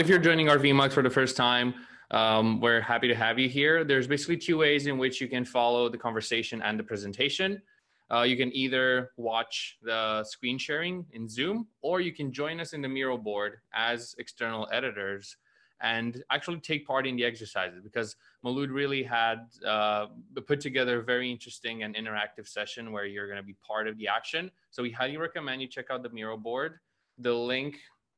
if you're joining our VMUG for the first time, we're happy to have you here. There's basically two ways in which you can follow the conversation and the presentation. You can either watch the screen sharing in Zoom, or you can join us in the Miro board as external editors and actually take part in the exercises, because Molood really had put together a very interesting and interactive session where you're gonna be part of the action. So we highly recommend you check out the Miro board. The link,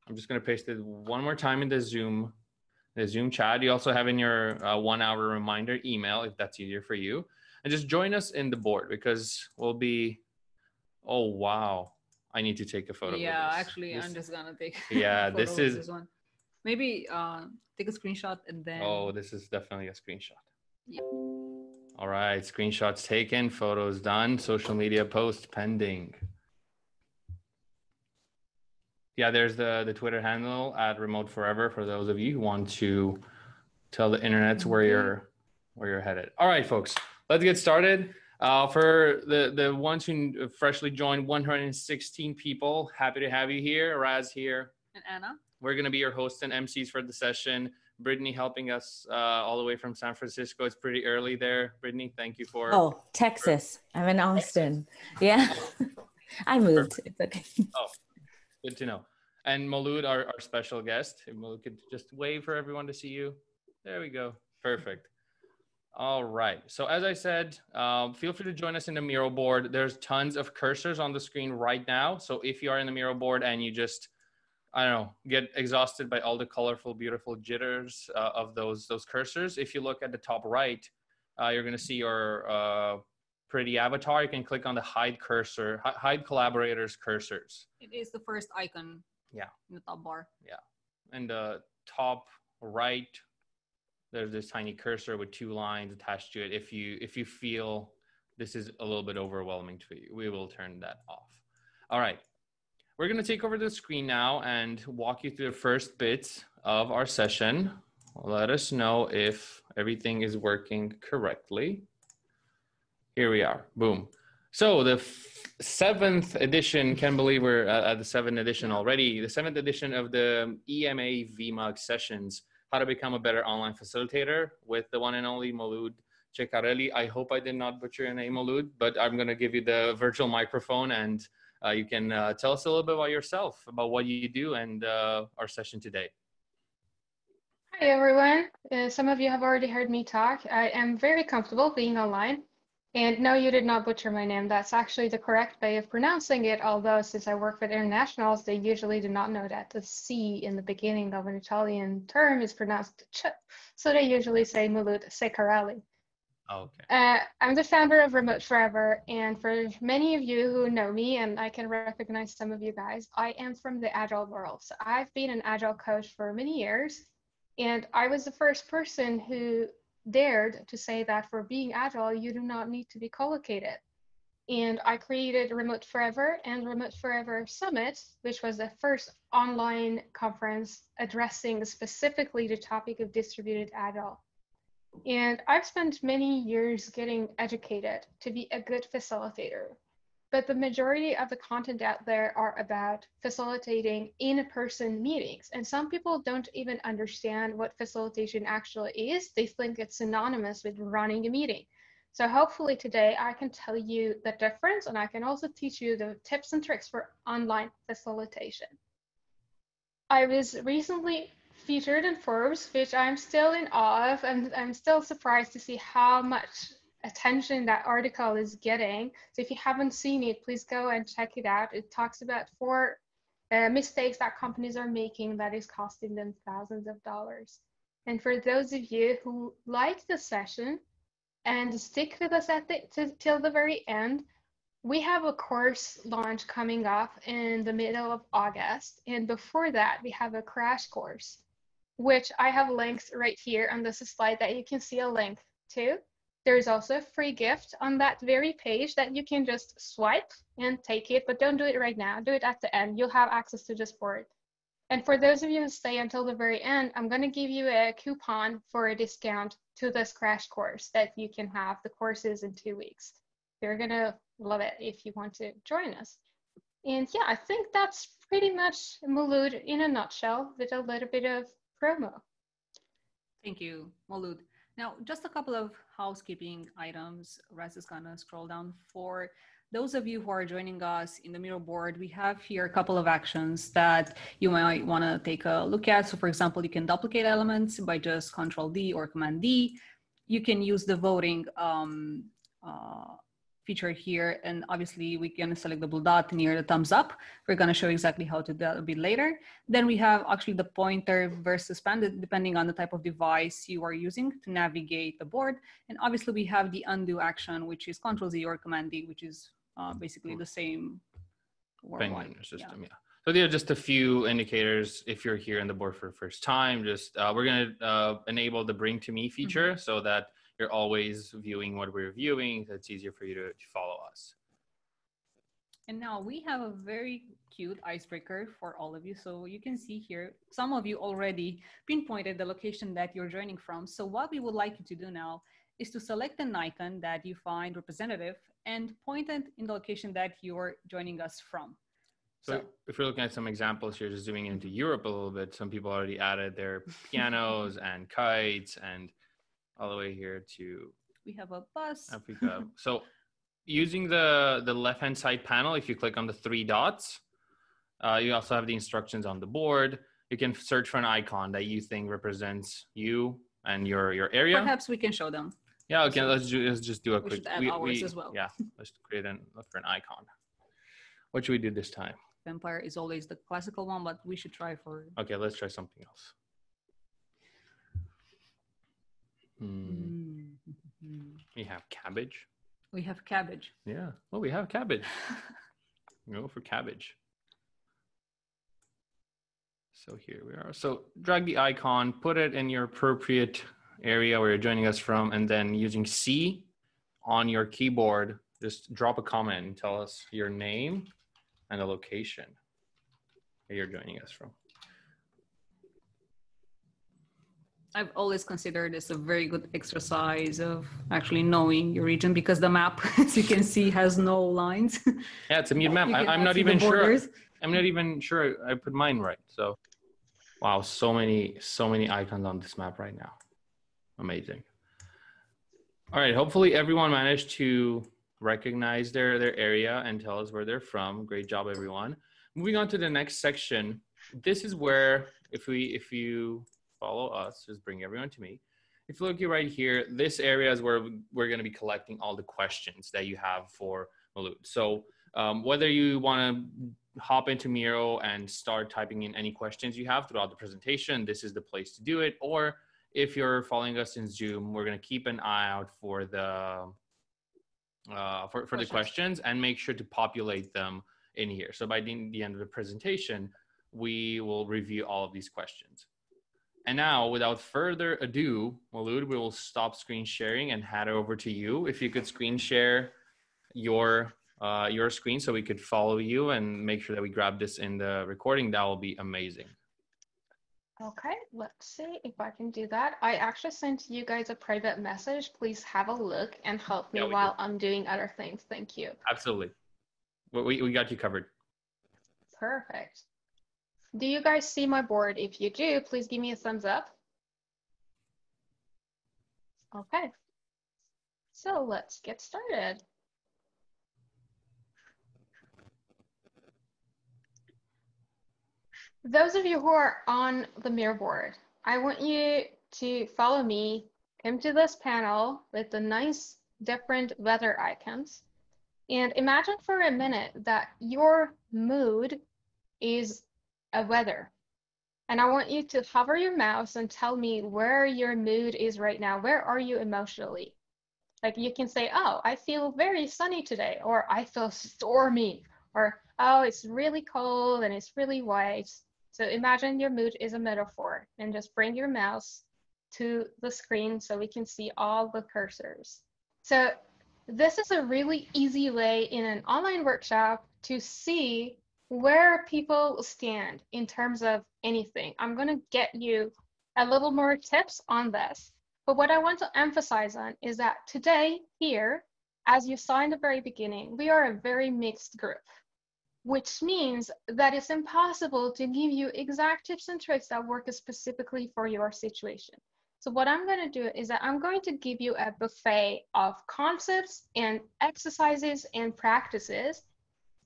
I'm just gonna paste it one more time in the Zoom chat. You also have in your 1 hour reminder email, if that's easier for you. And just join us in the board, because we'll be, oh, wow. I need to take a photo. Yeah, of this. Actually, I'm just gonna take a photo of this one. Maybe take a screenshot and then. Oh, this is definitely a screenshot. Yeah. All right, screenshots taken, photos done, social media post pending. Yeah, there's the Twitter handle at Remote Forever for those of you who want to tell the internet where you're headed. All right, folks, let's get started. For the ones who freshly joined, 116 people. Happy to have you here. Raz here. And Anna. We're going to be your hosts and MCs for the session. Brittany helping us all the way from San Francisco. It's pretty early there. Brittany, thank you for... Oh, Texas. I'm in Austin. Yeah. I moved. It's okay. Oh, good to know. And Molood, our special guest. If Molood could just wave for everyone to see you. There we go. Perfect. All right. So as I said, feel free to join us in the Miro board. There's tons of cursors on the screen right now. So if you are in the Miro board and you just... I don't know, get exhausted by all the colorful, beautiful jitters of those cursors. If you look at the top right, you're going to see your pretty avatar. You can click on the hide collaborators cursors. It is the first icon. Yeah. In the top bar. Yeah. And the top right, there's this tiny cursor with two lines attached to it. If you feel this is a little bit overwhelming to you, we will turn that off. All right. We're going to take over the screen now and walk you through the first bits of our session. Let us know if everything is working correctly. Here we are. Boom. So the seventh edition, can't believe we're at the seventh edition already. The seventh edition of the EMA VMUG sessions, how to become a better online facilitator with the one and only Molood Ceccarelli. I hope I did not butcher your name, Molood, but I'm going to give you the virtual microphone and you can tell us a little bit about yourself, about what you do and our session today. Hi, everyone. Some of you have already heard me talk. I am very comfortable being online. And no, you did not butcher my name. That's actually the correct way of pronouncing it. Although since I work with internationals, they usually do not know that the C in the beginning of an Italian term is pronounced ch. So they usually say Molood Ceccarelli. Okay. I'm the founder of Remote Forever, and for many of you who know me, and I can recognize some of you guys, I am from the Agile world. So I've been an Agile coach for many years, and I was the first person who dared to say that for being Agile, you do not need to be collocated. And I created Remote Forever and Remote Forever Summit, which was the first online conference addressing specifically the topic of distributed Agile. And I've spent many years getting educated to be a good facilitator, but the majority of the content out there are about facilitating in-person meetings. And some people don't even understand what facilitation actually is. They think it's synonymous with running a meeting. So hopefully today I can tell you the difference, and I can also teach you the tips and tricks for online facilitation. I was recently featured in Forbes, which I'm still in awe of, and I'm still surprised to see how much attention that article is getting. So if you haven't seen it, please go and check it out. It talks about 4 mistakes that companies are making that is costing them thousands of dollars. And for those of you who like the session and stick with us at till the very end, we have a course launch coming up in the middle of August. And before that, we have a crash course, which I have links right here on this slide that you can see a link to. There's also a free gift on that very page that you can just swipe and take it, but don't do it right now, do it at the end. You'll have access to this board. And for those of you who stay until the very end, I'm gonna give you a coupon for a discount to this crash course that you can have. The course is in 2 weeks. You're gonna love it if you want to join us. And yeah, I think that's pretty much Molood in a nutshell with a little bit of promo. Thank you, Molood. Now, just a couple of housekeeping items. Russ is gonna scroll down. For those of you who are joining us in the Miro board, we have here a couple of actions that you might wanna take a look at. So for example, you can duplicate elements by just Control-D or Command-D. You can use the voting feature here, and obviously we can select the blue dot near the thumbs up. We're going to show exactly how to do that a bit later. Then we have actually the pointer versus suspended depending on the type of device you are using to navigate the board. And obviously we have the undo action, which is Control-Z or Command-D, which is basically the same thing. System, yeah. So there are just a few indicators. If you're here in the board for the first time, just we're going to enable the bring to me feature so that you're always viewing what we're viewing. That's easier for you to follow us. And now we have a very cute icebreaker for all of you. So you can see here, some of you already pinpointed the location that you're joining from. So what we would like you to do now is to select an icon that you find representative and point it in the location that you're joining us from. So if we're looking at some examples here, just zooming into Europe a little bit, some people already added their pianos and kites and all the way here to we have a bus. Africa. So using the left-hand side panel, if you click on the three dots, you also have the instructions on the board. You can search for an icon that you think represents you and your area. Perhaps we can show them. Yeah, okay, so let's just do a quick. Add ours as well. Yeah, let's create and look for an icon. What should we do this time? Vampire is always the classical one, but we should try for. Okay, let's try something else. We have cabbage. We have cabbage. Yeah. Well, we have cabbage. Go for cabbage. So here we are. So drag the icon, put it in your appropriate area where you're joining us from, and then using C on your keyboard, just drop a comment and tell us your name and the location where you're joining us from. I've always considered this a very good exercise of actually knowing your region, because the map, as you can see, has no lines. Yeah, it's a mute map. I'm not even sure. I'm not even sure I put mine right. So, wow, so many icons on this map right now. Amazing. All right, hopefully everyone managed to recognize their area and tell us where they're from. Great job, everyone. Moving on to the next section. This is where if you follow us, just bring everyone to me. If you look right here, this area is where we're going to be collecting all the questions that you have for Molood. So whether you want to hop into Miro and start typing in any questions you have throughout the presentation, this is the place to do it. Or if you're following us in Zoom, we're going to keep an eye out for the questions and make sure to populate them in here. So by the end of the presentation, we will review all of these questions. And now, without further ado, Molood, we will stop screen sharing and hand over to you. If you could screen share your screen so we could follow you and make sure that we grab this in the recording, that will be amazing. Okay, let's see if I can do that. I actually sent you guys a private message. Please have a look and help me while I'm doing other things. Thank you. Absolutely. We got you covered. Perfect. Do you guys see my board? If you do, please give me a thumbs up. Okay, so let's get started. Those of you who are on the Miro board, I want you to follow me, come to this panel with the nice different weather icons, and imagine for a minute that your mood is a weather. And I want you to hover your mouse and tell me where your mood is right now. Where are you emotionally? Like you can say, oh, I feel very sunny today, or I feel stormy, or oh, it's really cold and it's really white. So imagine your mood is a metaphor and just bring your mouse to the screen so we can see all the cursors. So this is a really easy way in an online workshop to see where people stand in terms of anything. I'm gonna get you a little more tips on this, but what I want to emphasize on is that today here, as you saw in the very beginning, we are a very mixed group. which means that it's impossible to give you exact tips and tricks that work specifically for your situation. So what I'm going to do is that I'm going to give you a buffet of concepts and exercises and practices.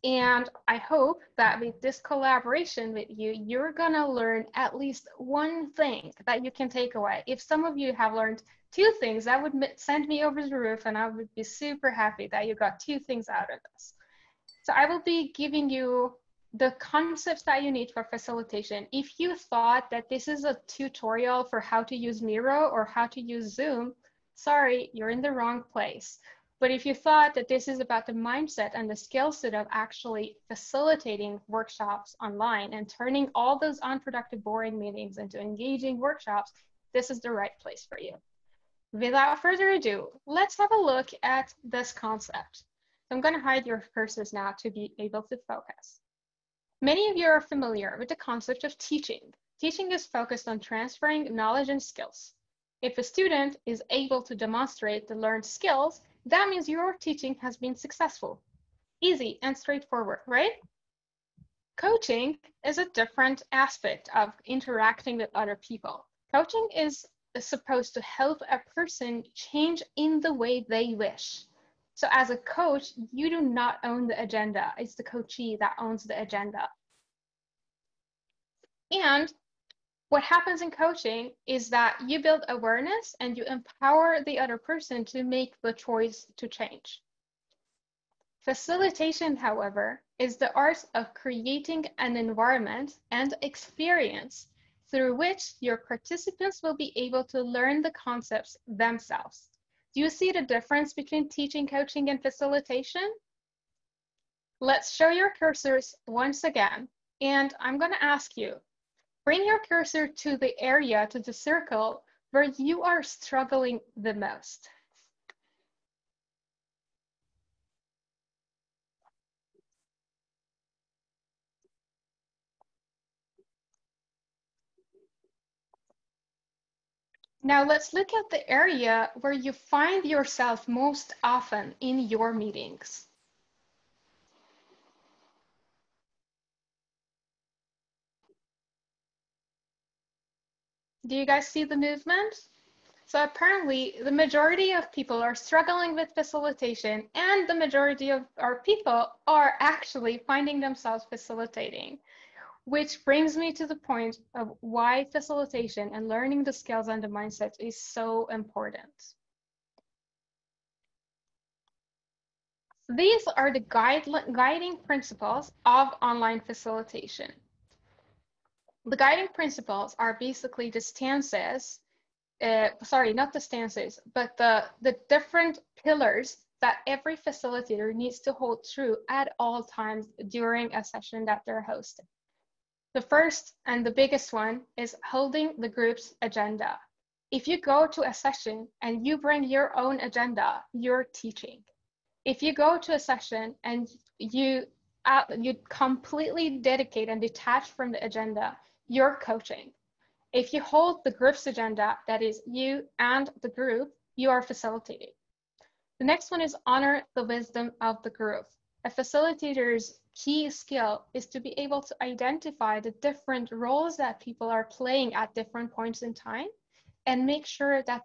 And I hope that with this collaboration with you, you're going to learn at least one thing that you can take away. If some of you have learned two things, that would send me over the roof, and I would be super happy that you got two things out of this. So I will be giving you the concepts that you need for facilitation. If you thought that this is a tutorial for how to use Miro or how to use Zoom, sorry, you're in the wrong place. But if you thought that this is about the mindset and the skill set of actually facilitating workshops online and turning all those unproductive, boring meetings into engaging workshops, this is the right place for you. Without further ado, let's have a look at this concept. I'm going to hide your cursors now to be able to focus. Many of you are familiar with the concept of teaching. Teaching is focused on transferring knowledge and skills. If a student is able to demonstrate the learned skills, that means your teaching has been successful. Easy and straightforward, right? Coaching is a different aspect of interacting with other people. Coaching is supposed to help a person change in the way they wish. So as a coach, you do not own the agenda. It's the coachee that owns the agenda. And what happens in coaching is that you build awareness and you empower the other person to make the choice to change. Facilitation, however, is the art of creating an environment and experience through which your participants will be able to learn the concepts themselves. Do you see the difference between teaching, coaching, and facilitation? Let's show your cursors once again, and I'm going to ask you, bring your cursor to the area, to the circle where you are struggling the most. Now let's look at the area where you find yourself most often in your meetings. Do you guys see the movement? So apparently the majority of people are struggling with facilitation, and the majority of our people are actually finding themselves facilitating. Which brings me to the point of why facilitation and learning the skills and the mindset is so important. These are the guiding principles of online facilitation. The guiding principles are basically the stances, sorry, not the stances, but the different pillars that every facilitator needs to hold true at all times during a session that they're hosting. The first and the biggest one is holding the group's agenda. If you go to a session and you bring your own agenda, you're teaching. If you go to a session and you completely dedicate and detach from the agenda, you're coaching. If you hold the group's agenda, that is you and the group, you are facilitating. The next one is honor the wisdom of the group. A facilitator's key skill is to be able to identify the different roles that people are playing at different points in time and make sure that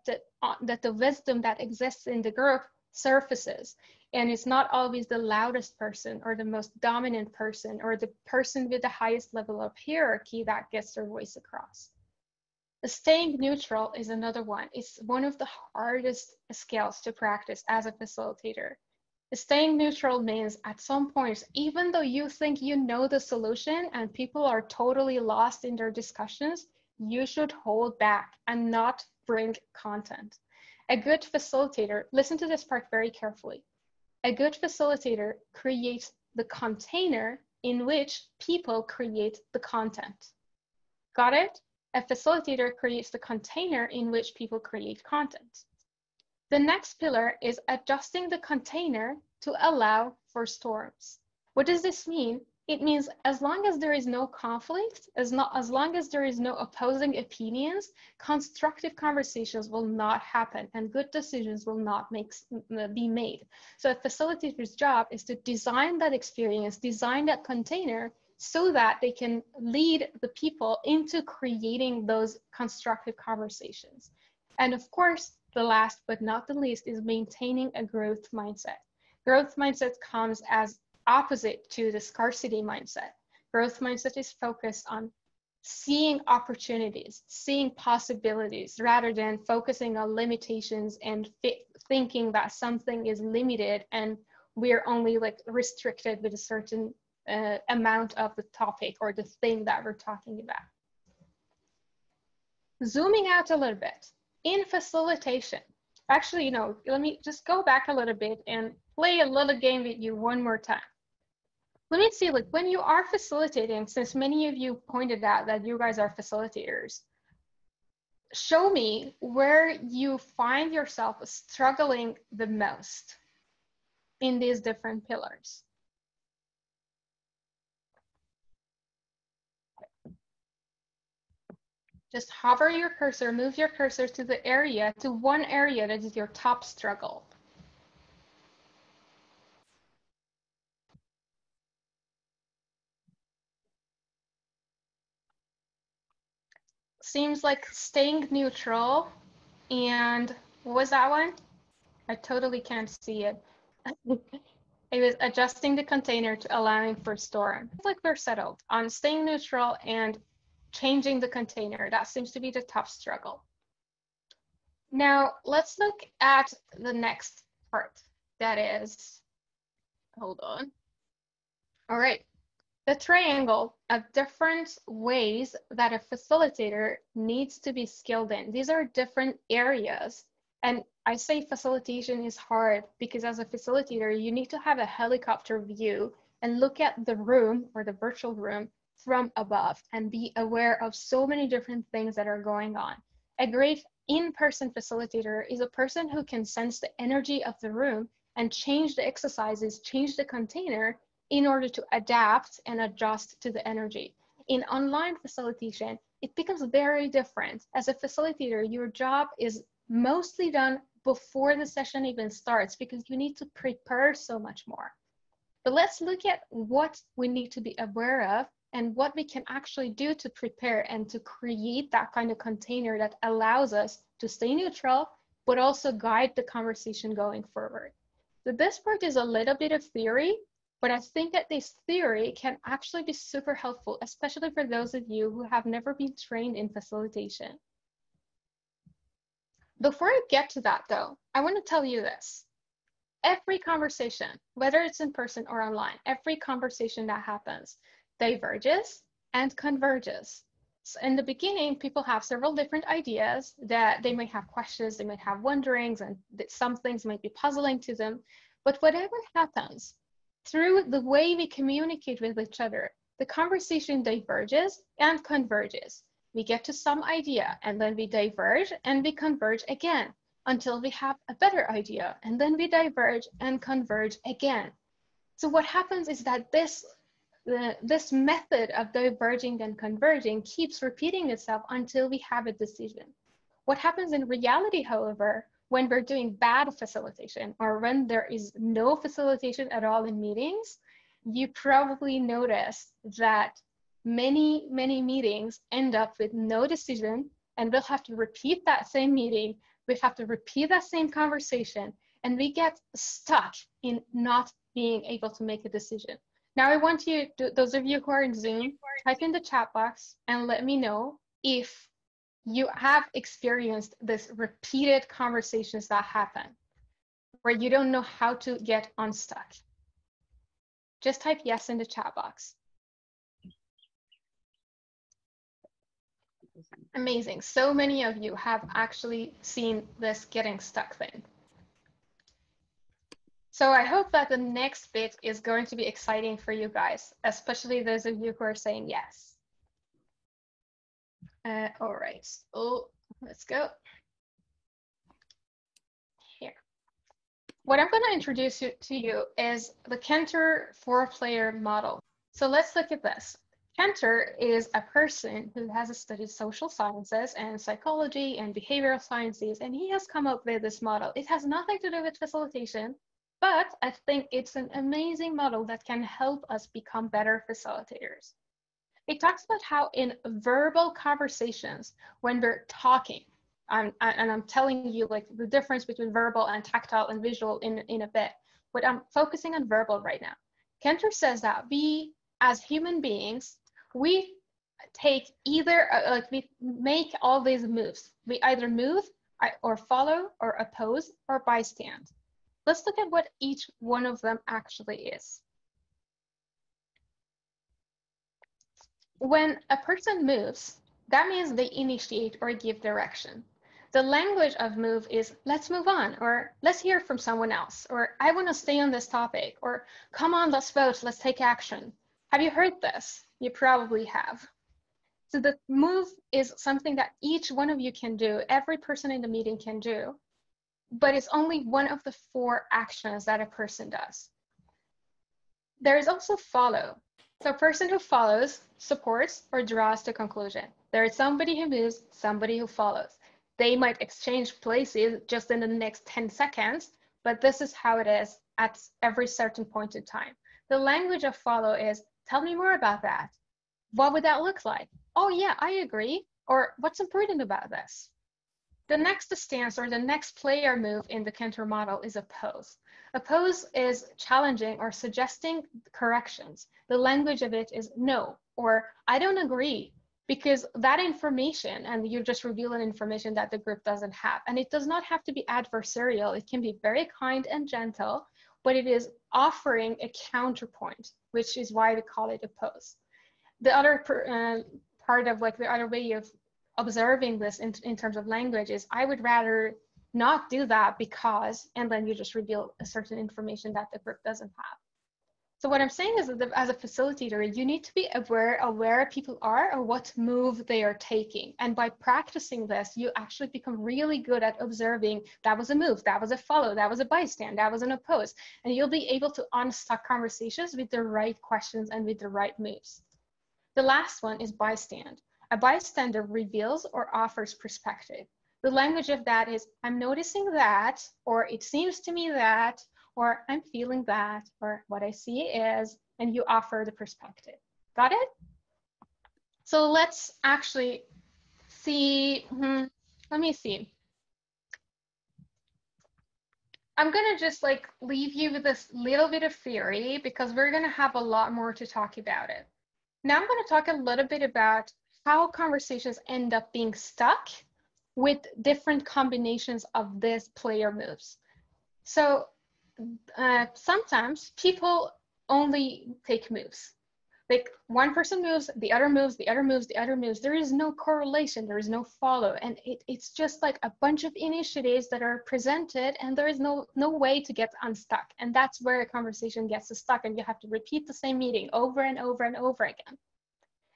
the wisdom that exists in the group surfaces, and it's not always the loudest person or the most dominant person or the person with the highest level of hierarchy that gets their voice across. Staying neutral is another one. It's one of the hardest skills to practice as a facilitator. Staying neutral means at some points, even though you think you know the solution and people are totally lost in their discussions, you should hold back and not bring content. A good facilitator, listen to this part very carefully. A good facilitator creates the container in which people create the content. Got it? A facilitator creates the container in which people create content. The next pillar is adjusting the container to allow for storms. What does this mean? It means as long as there is no conflict, as long as there is no opposing opinions, constructive conversations will not happen and good decisions will not be made. So a facilitator's job is to design that experience, design that container so that they can lead the people into creating those constructive conversations. And of course, the last but not the least is maintaining a growth mindset. Growth mindset comes as opposite to the scarcity mindset. Growth mindset is focused on seeing opportunities, seeing possibilities, rather than focusing on limitations and thinking that something is limited and we're only like restricted with a certain amount of the topic or the thing that we're talking about. Zooming out a little bit, in facilitation, actually, you know, let me just go back a little bit and play a little game with you one more time. Let me see, like when you are facilitating, since many of you pointed out that you guys are facilitators, show me where you find yourself struggling the most in these different pillars. Just hover your cursor, move your cursor to the area, to one area that is your top struggle. Seems like staying neutral. And what was that one? I totally can't see it. It was adjusting the container to allowing for storm. It's like we're settled on staying neutral and changing the container. That seems to be the top struggle. Now let's look at the next part. That is, hold on. All right, the triangle of different ways that a facilitator needs to be skilled in. These are different areas. And I say facilitation is hard because as a facilitator, you need to have a helicopter view and look at the room or the virtual room from above and be aware of so many different things that are going on. A great in-person facilitator is a person who can sense the energy of the room and change the exercises, change the container in order to adapt and adjust to the energy. In online facilitation, it becomes very different. As a facilitator, your job is mostly done before the session even starts because you need to prepare so much more. But let's look at what we need to be aware of and what we can actually do to prepare and to create that kind of container that allows us to stay neutral, but also guide the conversation going forward. So this part is a little bit of theory, but I think that this theory can actually be super helpful, especially for those of you who have never been trained in facilitation. Before I get to that though, I want to tell you this. Every conversation, whether it's in person or online, every conversation that happens, diverges and converges. So in the beginning, people have several different ideas that they might have questions, they might have wonderings, and that some things might be puzzling to them. But whatever happens, through the way we communicate with each other, the conversation diverges and converges. We get to some idea, and then we diverge and we converge again until we have a better idea, and then we diverge and converge again. So what happens is that this method of diverging and converging keeps repeating itself until we have a decision. What happens in reality, however, when we're doing bad facilitation or when there is no facilitation at all in meetings, you probably notice that many, many meetings end up with no decision, and we'll have to repeat that same meeting, we have to repeat that same conversation, and we get stuck in not being able to make a decision. Now I want you, those of you who are in Zoom, type in the chat box and let me know if you have experienced this repeated conversations that happen, where you don't know how to get unstuck. Just type yes in the chat box. Amazing, so many of you have actually seen this getting stuck thing. So I hope that the next bit is going to be exciting for you guys, especially those of you who are saying yes. All right, oh, let's go. Here. What I'm going to introduce you to is the Kantor 4-player model. So let's look at this. Kantor is a person who has studied social sciences and psychology and behavioral sciences, and he has come up with this model. It has nothing to do with facilitation, but I think it's an amazing model that can help us become better facilitators. It talks about how in verbal conversations, when we're talking, I'm telling you like the difference between verbal and tactile and visual in a bit, but I'm focusing on verbal right now. Kantor says that we, as human beings, we take either, we make all these moves. We either move or follow or oppose or bystand. Let's look at what each one of them actually is. When a person moves, that means they initiate or give direction. The language of move is, let's move on, or let's hear from someone else, or I want to stay on this topic, or come on, let's vote, let's take action. Have you heard this? You probably have. So the move is something that each one of you can do, every person in the meeting can do, but it's only one of the four actions that a person does. There is also follow. So a person who follows, supports, or draws to conclusion. There is somebody who moves, somebody who follows. They might exchange places just in the next 10 seconds, but this is how it is at every certain point in time. The language of follow is, tell me more about that. What would that look like? Oh yeah, I agree. Or what's important about this? The next stance or the next player move in the Kantor model is oppose. Oppose is challenging or suggesting corrections. The language of it is no, or I don't agree, because that information, and you're just revealing information that the group doesn't have. And it does not have to be adversarial. It can be very kind and gentle, but it is offering a counterpoint, which is why we call it oppose. The other part of like the other way of observing this in terms of language is, I would rather not do that because, and then you just reveal a certain information that the group doesn't have. So what I'm saying is that as a facilitator, you need to be aware of where people are or what move they are taking. And by practicing this, you actually become really good at observing that was a move, that was a follow, that was a bystand, that was an oppose. And you'll be able to unstuck conversations with the right questions and with the right moves. The last one is bystand. A bystander reveals or offers perspective. The language of that is, I'm noticing that, or it seems to me that, or I'm feeling that, or what I see is, and you offer the perspective. Got it? So let's actually see, let me see. I'm gonna just like leave you with this little bit of theory because we're gonna have a lot more to talk about it. Now I'm gonna talk a little bit about how conversations end up being stuck with different combinations of these player moves. So sometimes people only take moves. Like one person moves, the other moves, the other moves, the other moves. There is no correlation, there is no follow. And it's just like a bunch of initiatives that are presented and there is no way to get unstuck. And that's where a conversation gets stuck and you have to repeat the same meeting over and over and over again.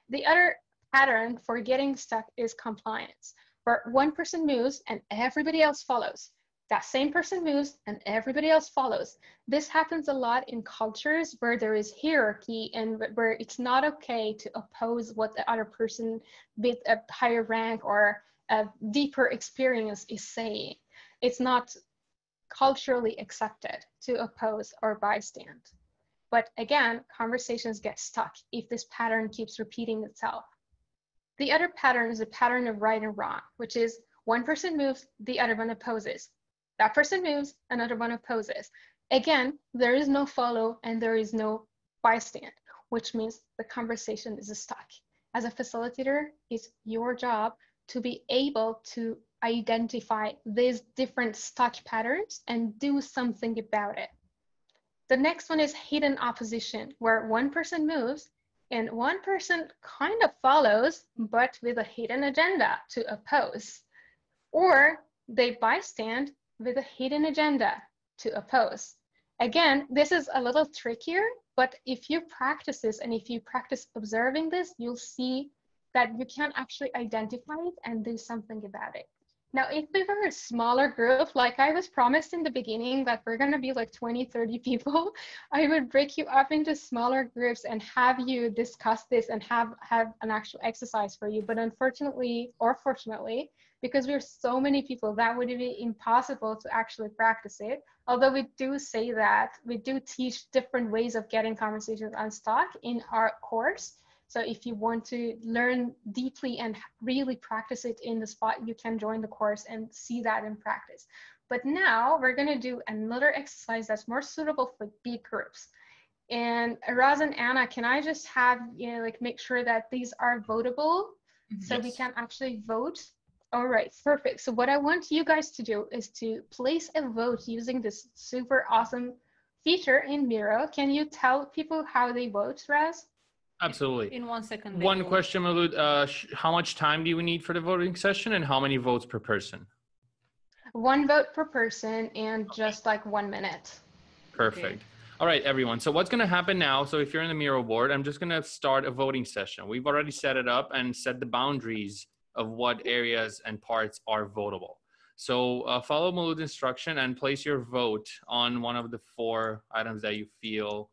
The other pattern for getting stuck is compliance, where one person moves and everybody else follows. That same person moves and everybody else follows. This happens a lot in cultures where there is hierarchy and where it's not okay to oppose what the other person with a higher rank or a deeper experience is saying. It's not culturally accepted to oppose or bystand. But again, conversations get stuck if this pattern keeps repeating itself. The other pattern is a pattern of right and wrong, which is one person moves, the other one opposes. That person moves, another one opposes. Again, there is no follow and there is no bystand, which means the conversation is stuck. As a facilitator, it's your job to be able to identify these different stuck patterns and do something about it. The next one is hidden opposition, where one person moves and one person kind of follows, but with a hidden agenda to oppose. Or they bystand with a hidden agenda to oppose. Again, this is a little trickier, but if you practice this and if you practice observing this, you'll see that you can actually identify it and do something about it. Now, if we were a smaller group, like I was promised in the beginning that we're going to be like 20, 30 people, I would break you up into smaller groups and have you discuss this and have an actual exercise for you. But unfortunately, or fortunately, because we're so many people, that would be impossible to actually practice it. Although we do say that, we do teach different ways of getting conversations unstuck in our course. So if you want to learn deeply and really practice it in the spot, you can join the course and see that in practice. But now we're going to do another exercise that's more suitable for big groups. And Raz and Anna, can I just have, you know, like make sure that these are votable so we can actually vote? All right, perfect. So what I want you guys to do is to place a vote using this super awesome feature in Miro. Can you tell people how they vote, Raz? Absolutely. In 1 second. One question, Molood, how much time do we need for the voting session and how many votes per person? One vote per person and just like 1 minute. Perfect. Okay. All right, everyone. So what's going to happen now? So if you're in the Miro board, I'm just going to start a voting session. We've already set it up and set the boundaries of what areas and parts are votable. So follow Molood's instruction and place your vote on one of the 4 items that you feel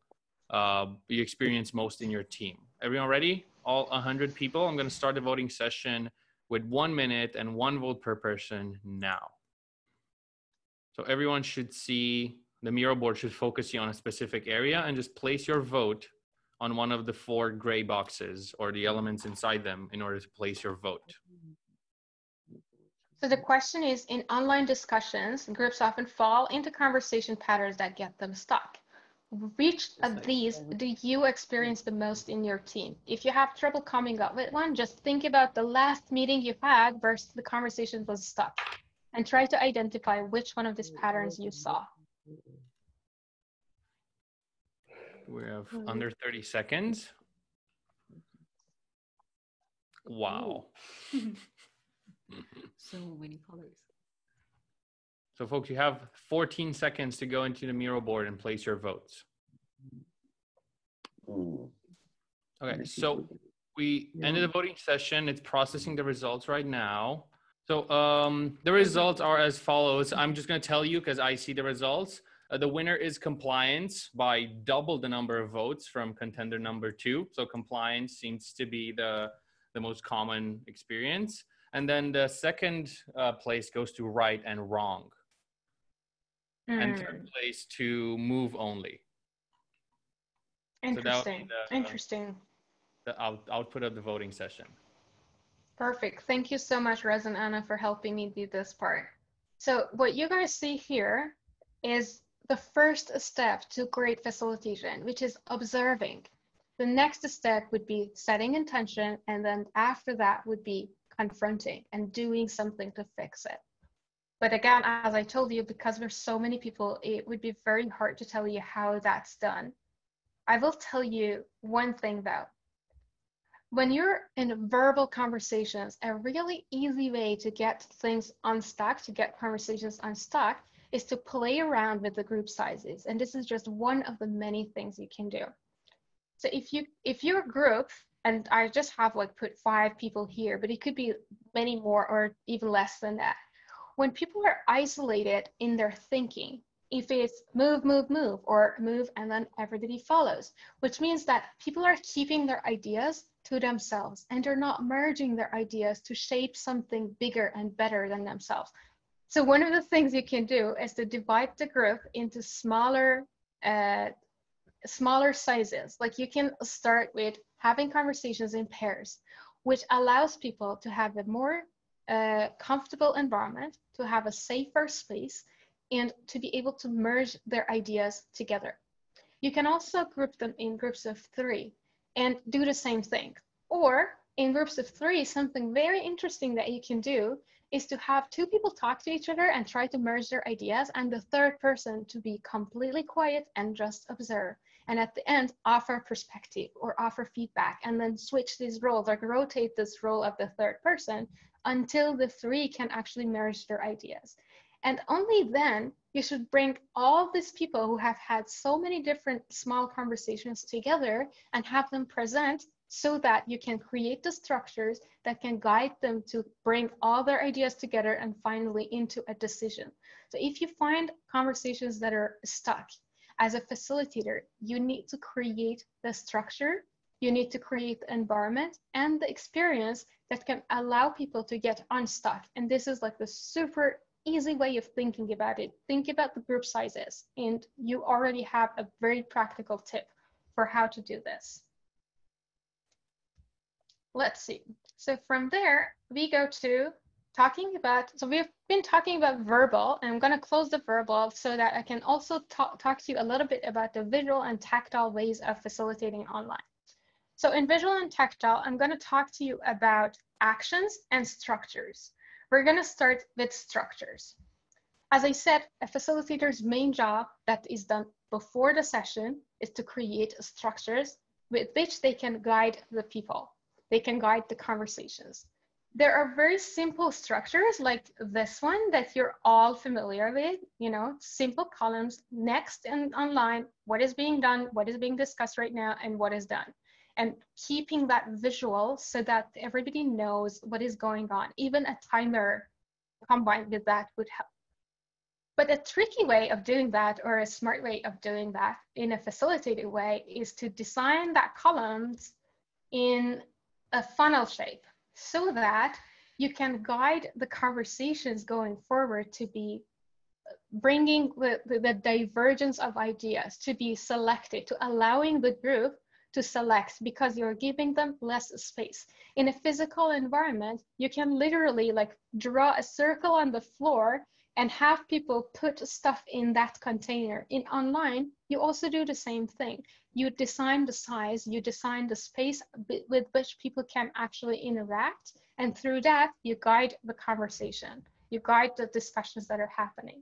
you experience most in your team. Everyone ready? All 100 people. I'm going to start the voting session with 1 minute and 1 vote per person now. So everyone should see, the Miro board should focus you on a specific area and just place your vote on one of the 4 gray boxes or the elements inside them in order to place your vote. So the question is, in online discussions, groups often fall into conversation patterns that get them stuck. Which of these do you experience the most in your team? If you have trouble coming up with one, just think about the last meeting you've had versus the conversation was stuck and try to identify which one of these patterns you saw. We have under 30 seconds. Wow. So many colors. So folks, you have 14 seconds to go into the Miro board and place your votes. Okay, so we ended the voting session. It's processing the results right now. So the results are as follows. I'm just gonna tell you because I see the results. The winner is compliance by double the number of votes from contender number 2. So compliance seems to be the most common experience. And then the second place goes to right and wrong. And third place to move only. Interesting. So the, interesting. The output of the voting session. Perfect. Thank you so much, Rez and Anna, for helping me do this part. So what you guys see here is the first step to great facilitation, which is observing. The next step would be setting intention, and then after that would be confronting and doing something to fix it. But again, as I told you, because we're so many people, it would be very hard to tell you how that's done. I will tell you one thing though. When you're in verbal conversations, a really easy way to get things unstuck, to get conversations unstuck, is to play around with the group sizes. And this is just one of the many things you can do. So if your group, and I just have like put 5 people here, but it could be many more or even less than that. When people are isolated in their thinking, if it's move, move, move, or move and then everybody follows, which means that people are keeping their ideas to themselves and they're not merging their ideas to shape something bigger and better than themselves. So one of the things you can do is to divide the group into smaller smaller sizes. Like you can start with having conversations in pairs, which allows people to have a more comfortable environment, to have a safer space, and to be able to merge their ideas together. You can also group them in groups of 3 and do the same thing. Or in groups of 3, something very interesting that you can do is to have 2 people talk to each other and try to merge their ideas, and the third person to be completely quiet and just observe. And at the end, offer perspective or offer feedback, and then switch these roles, like rotate this role of the third person until the 3 can actually merge their ideas. And only then you should bring all these people who have had so many different small conversations together and have them present so that you can create the structures that can guide them to bring all their ideas together and finally into a decision. So if you find conversations that are stuck, as a facilitator, you need to create the structure, you need to create the environment and the experience that can allow people to get unstuck. And this is like the super easy way of thinking about it. Think about the group sizes, and you already have a very practical tip for how to do this. Let's see. So from there, we go to talking about, so we've been talking about verbal, and I'm going to close the verbal so that I can also talk to you a little bit about the visual and tactile ways of facilitating online. So in visual and tactile, I'm going to talk to you about actions and structures. We're going to start with structures. As I said, a facilitator's main job that is done before the session is to create structures with which they can guide the people. They can guide the conversations. There are very simple structures like this one that you're all familiar with, you know, simple columns, next and online, what is being done, what is being discussed right now, and what is done. And keeping that visual so that everybody knows what is going on. Even a timer combined with that would help. But a tricky way of doing that, or a smart way of doing that in a facilitated way, is to design that columns in a funnel shape, so that you can guide the conversations going forward to be bringing the divergence of ideas, to be selected, to allowing the group to select, because you're giving them less space. In a physical environment, you can literally like draw a circle on the floor and have people put stuff in that container. In online, you also do the same thing. You design the size, you design the space with which people can actually interact. And through that, you guide the conversation. You guide the discussions that are happening.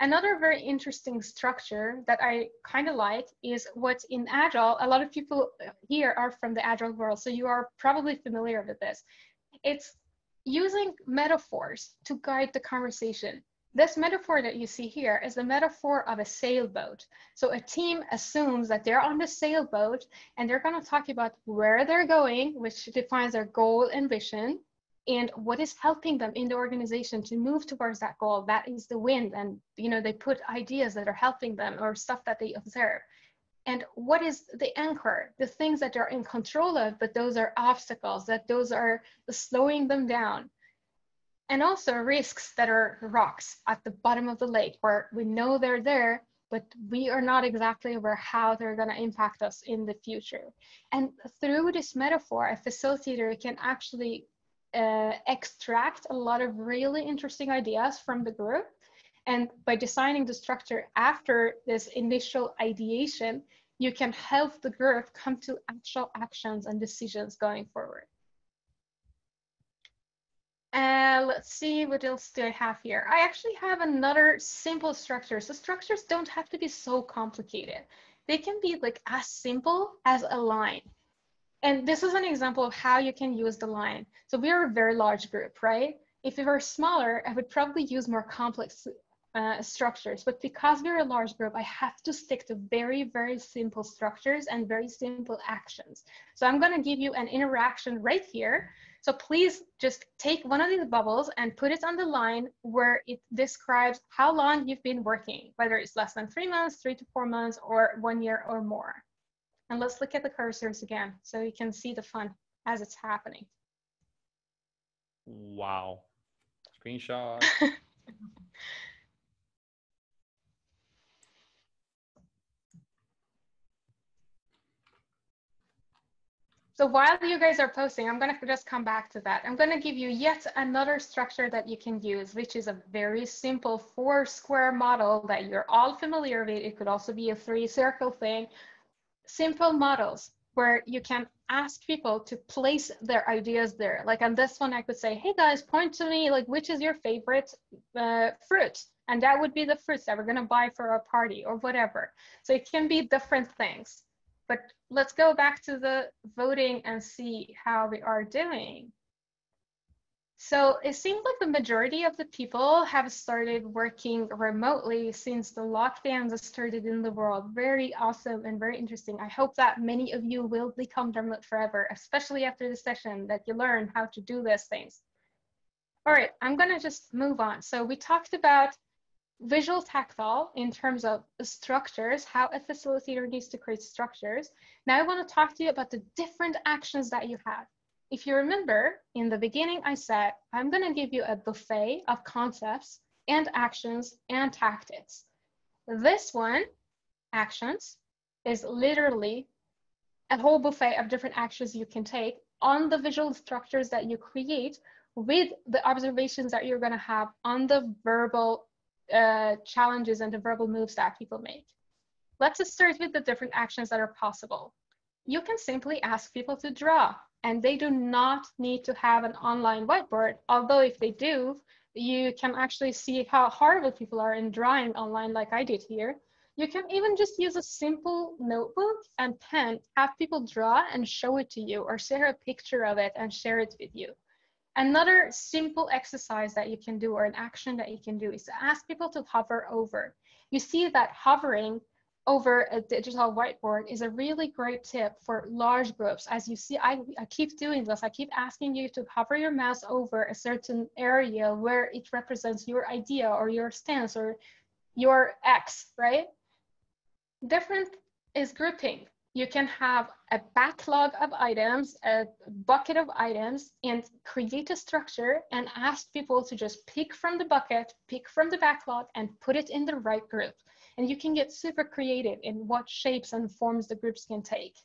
Another very interesting structure that I kind of like is what's in Agile. A lot of people here are from the Agile world, so you are probably familiar with this. It's using metaphors to guide the conversation. This metaphor that you see here is the metaphor of a sailboat. So a team assumes that they're on the sailboat and they're going to talk about where they're going, which defines their goal and vision, and what is helping them in the organization to move towards that goal. That is the wind, and you know, they put ideas that are helping them or stuff that they observe. And what is the anchor? The things that they're in control of, but those are obstacles, that those are slowing them down. And also risks that are rocks at the bottom of the lake, where we know they're there, but we are not exactly aware how they're going to impact us in the future. And through this metaphor, a facilitator can actually extract a lot of really interesting ideas from the group. And by designing the structure after this initial ideation, you can help the group come to actual actions and decisions going forward. Let's see, what else do I have here? I actually have another simple structure. So structures don't have to be so complicated. They can be like as simple as a line. And this is an example of how you can use the line. So we are a very large group, right? If we were smaller, I would probably use more complex structures, but because we're a large group, I have to stick to very, very simple structures and very simple actions. So I'm going to give you an interaction right here. So please just take one of these bubbles and put it on the line where it describes how long you've been working, whether it's less than 3 months, 3 to 4 months, or 1 year or more. And let's look at the cursors again so you can see the fun as it's happening. Wow. Screenshot. So while you guys are posting, I'm going to just come back to that. I'm going to give you yet another structure that you can use, which is a very simple 4-square model that you're all familiar with. It could also be a 3-circle thing. Simple models where you can ask people to place their ideas there. Like on this one, I could say, hey guys, point to me, like, which is your favorite fruit? And that would be the fruits that we're going to buy for our party or whatever. So it can be different things. But let's go back to the voting and see how we are doing. So it seems like the majority of the people have started working remotely since the lockdowns started in the world. Very awesome and very interesting. I hope that many of you will become remote forever, especially after this session, that you learn how to do those things. All right, I'm gonna just move on. So we talked about visual tactile in terms of structures, how a facilitator needs to create structures. Now I want to talk to you about the different actions that you have. If you remember, in the beginning I said, I'm going to give you a buffet of concepts and actions and tactics. This one, actions, is literally a whole buffet of different actions you can take on the visual structures that you create with the observations that you're going to have on the verbal challenges and the verbal moves that people make. Let's just start with the different actions that are possible. You can simply ask people to draw, and they do not need to have an online whiteboard, although if they do, you can actually see how horrible people are in drawing online like I did here. You can even just use a simple notebook and pen, have people draw and show it to you, or share a picture of it and share it with you. Another simple exercise that you can do, or an action that you can do, is to ask people to hover over. You see that hovering over a digital whiteboard is a really great tip for large groups. As you see, I keep doing this. I keep asking you to hover your mouse over a certain area where it represents your idea or your stance or your X, right? Different is grouping. You can have a backlog of items, a bucket of items, and create a structure and ask people to just pick from the bucket, pick from the backlog, and put it in the right group. And you can get super creative in what shapes and forms the groups can take.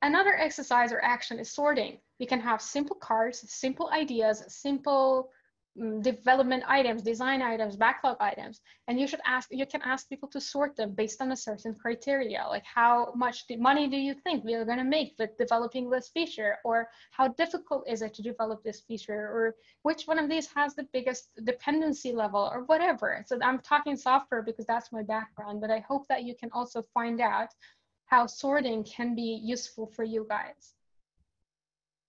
Another exercise or action is sorting. You can have simple cards, simple ideas, simple development items, design items, backlog items, and you can ask people to sort them based on a certain criteria, like how much money do you think we are going to make with developing this feature, or how difficult is it to develop this feature, or which one of these has the biggest dependency level, or whatever. So I'm talking software because that's my background, but I hope that you can also find out how sorting can be useful for you guys.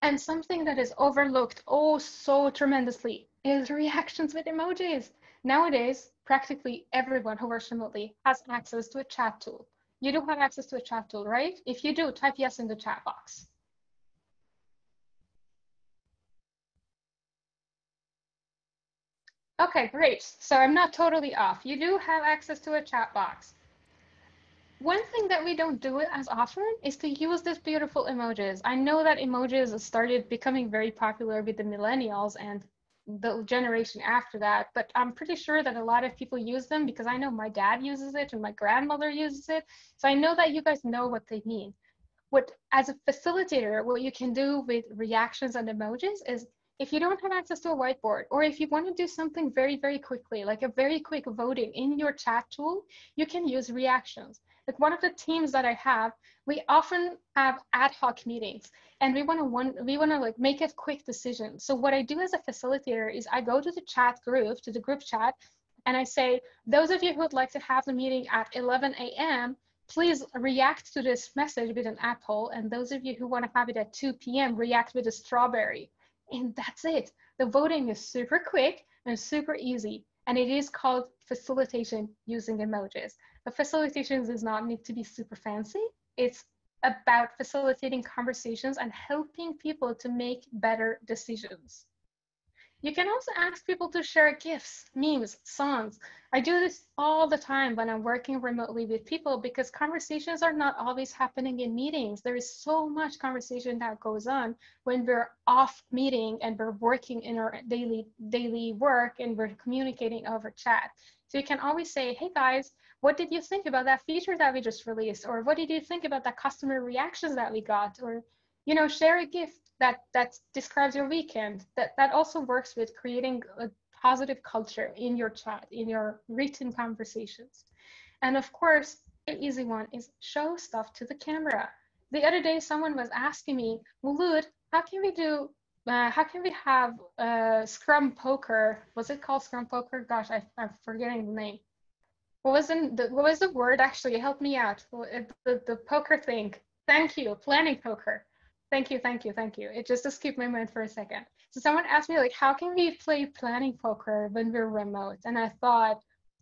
And something that is overlooked oh so tremendously is reactions with emojis. Nowadays, practically everyone who works remotely has access to a chat tool. You do have access to a chat tool, right? If you do, type yes in the chat box. Okay, great. So I'm not totally off. You do have access to a chat box. One thing that we don't do as often is to use these beautiful emojis. I know that emojis started becoming very popular with the millennials and the generation after that, but I'm pretty sure that a lot of people use them because I know my dad uses it and my grandmother uses it. So I know that you guys know what they mean. As a facilitator, what you can do with reactions and emojis is, if you don't have access to a whiteboard, or if you want to do something very, very quickly, like a very quick voting in your chat tool, you can use reactions. Like one of the teams that I have, we often have ad hoc meetings, and we want to like make a quick decision. So what I do as a facilitator is I go to the chat group, to the group chat, and I say, those of you who would like to have the meeting at 11 a.m., please react to this message with an apple, and those of you who want to have it at 2 p.m., react with a strawberry. And that's it. The voting is super quick and super easy, and it is called facilitation using emojis. But facilitation does not need to be super fancy. It's about facilitating conversations and helping people to make better decisions. You can also ask people to share GIFs, memes, songs. I do this all the time when I'm working remotely with people because conversations are not always happening in meetings. There is so much conversation that goes on when we're off meeting and we're working in our daily work and we're communicating over chat. So you can always say, hey guys, what did you think about that feature that we just released? Or what did you think about the customer reactions that we got? Or, you know, share a GIF that describes your weekend. That also works with creating a positive culture in your chat, in your written conversations. And of course, an easy one is show stuff to the camera. The other day, someone was asking me, Molood, how can we have scrum poker? Was it called scrum poker? Gosh, I'm forgetting the name. What was the word actually? Help me out. The poker thing. Thank you. Planning poker. Thank you. It just escaped my mind for a second. So someone asked me, like, how can we play planning poker when we're remote? And I thought,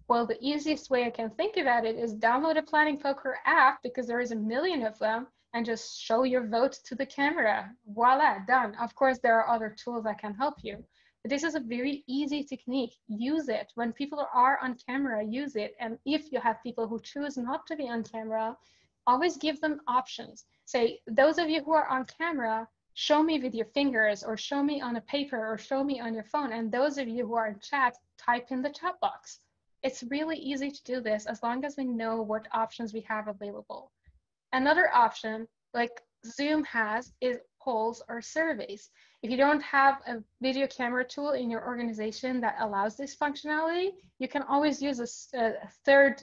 well, the easiest way I can think about it is download a planning poker app, because there is 1 million of them, and just show your vote to the camera. Voila, done. Of course, there are other tools that can help you. But this is a very easy technique. Use it. When people are on camera, use it. And if you have people who choose not to be on camera, always give them options. Say, those of you who are on camera, show me with your fingers, or show me on a paper, or show me on your phone. And those of you who are in chat, type in the chat box. It's really easy to do this as long as we know what options we have available. Another option, like Zoom has, is polls or surveys. If you don't have a video camera tool in your organization that allows this functionality, you can always use a third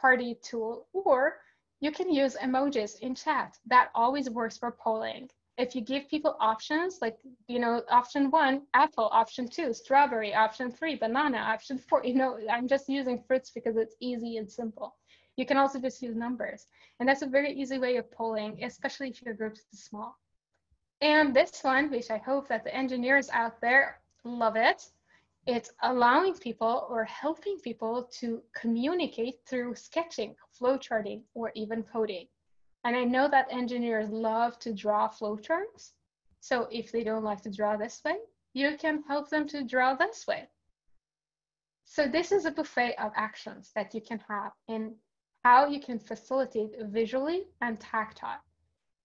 party tool, or you can use emojis in chat. That always works for polling. If you give people options, like, you know, option 1, apple, option 2, strawberry, option 3, banana, option 4, you know, I'm just using fruits because it's easy and simple. You can also just use numbers. And that's a very easy way of polling, especially if your group is small. And this one, which I hope that the engineers out there love it, it's allowing people or helping people to communicate through sketching, flowcharting, or even coding. And I know that engineers love to draw flowcharts. So if they don't like to draw this way, you can help them to draw this way. So this is a buffet of actions that you can have in how you can facilitate visually and tactile.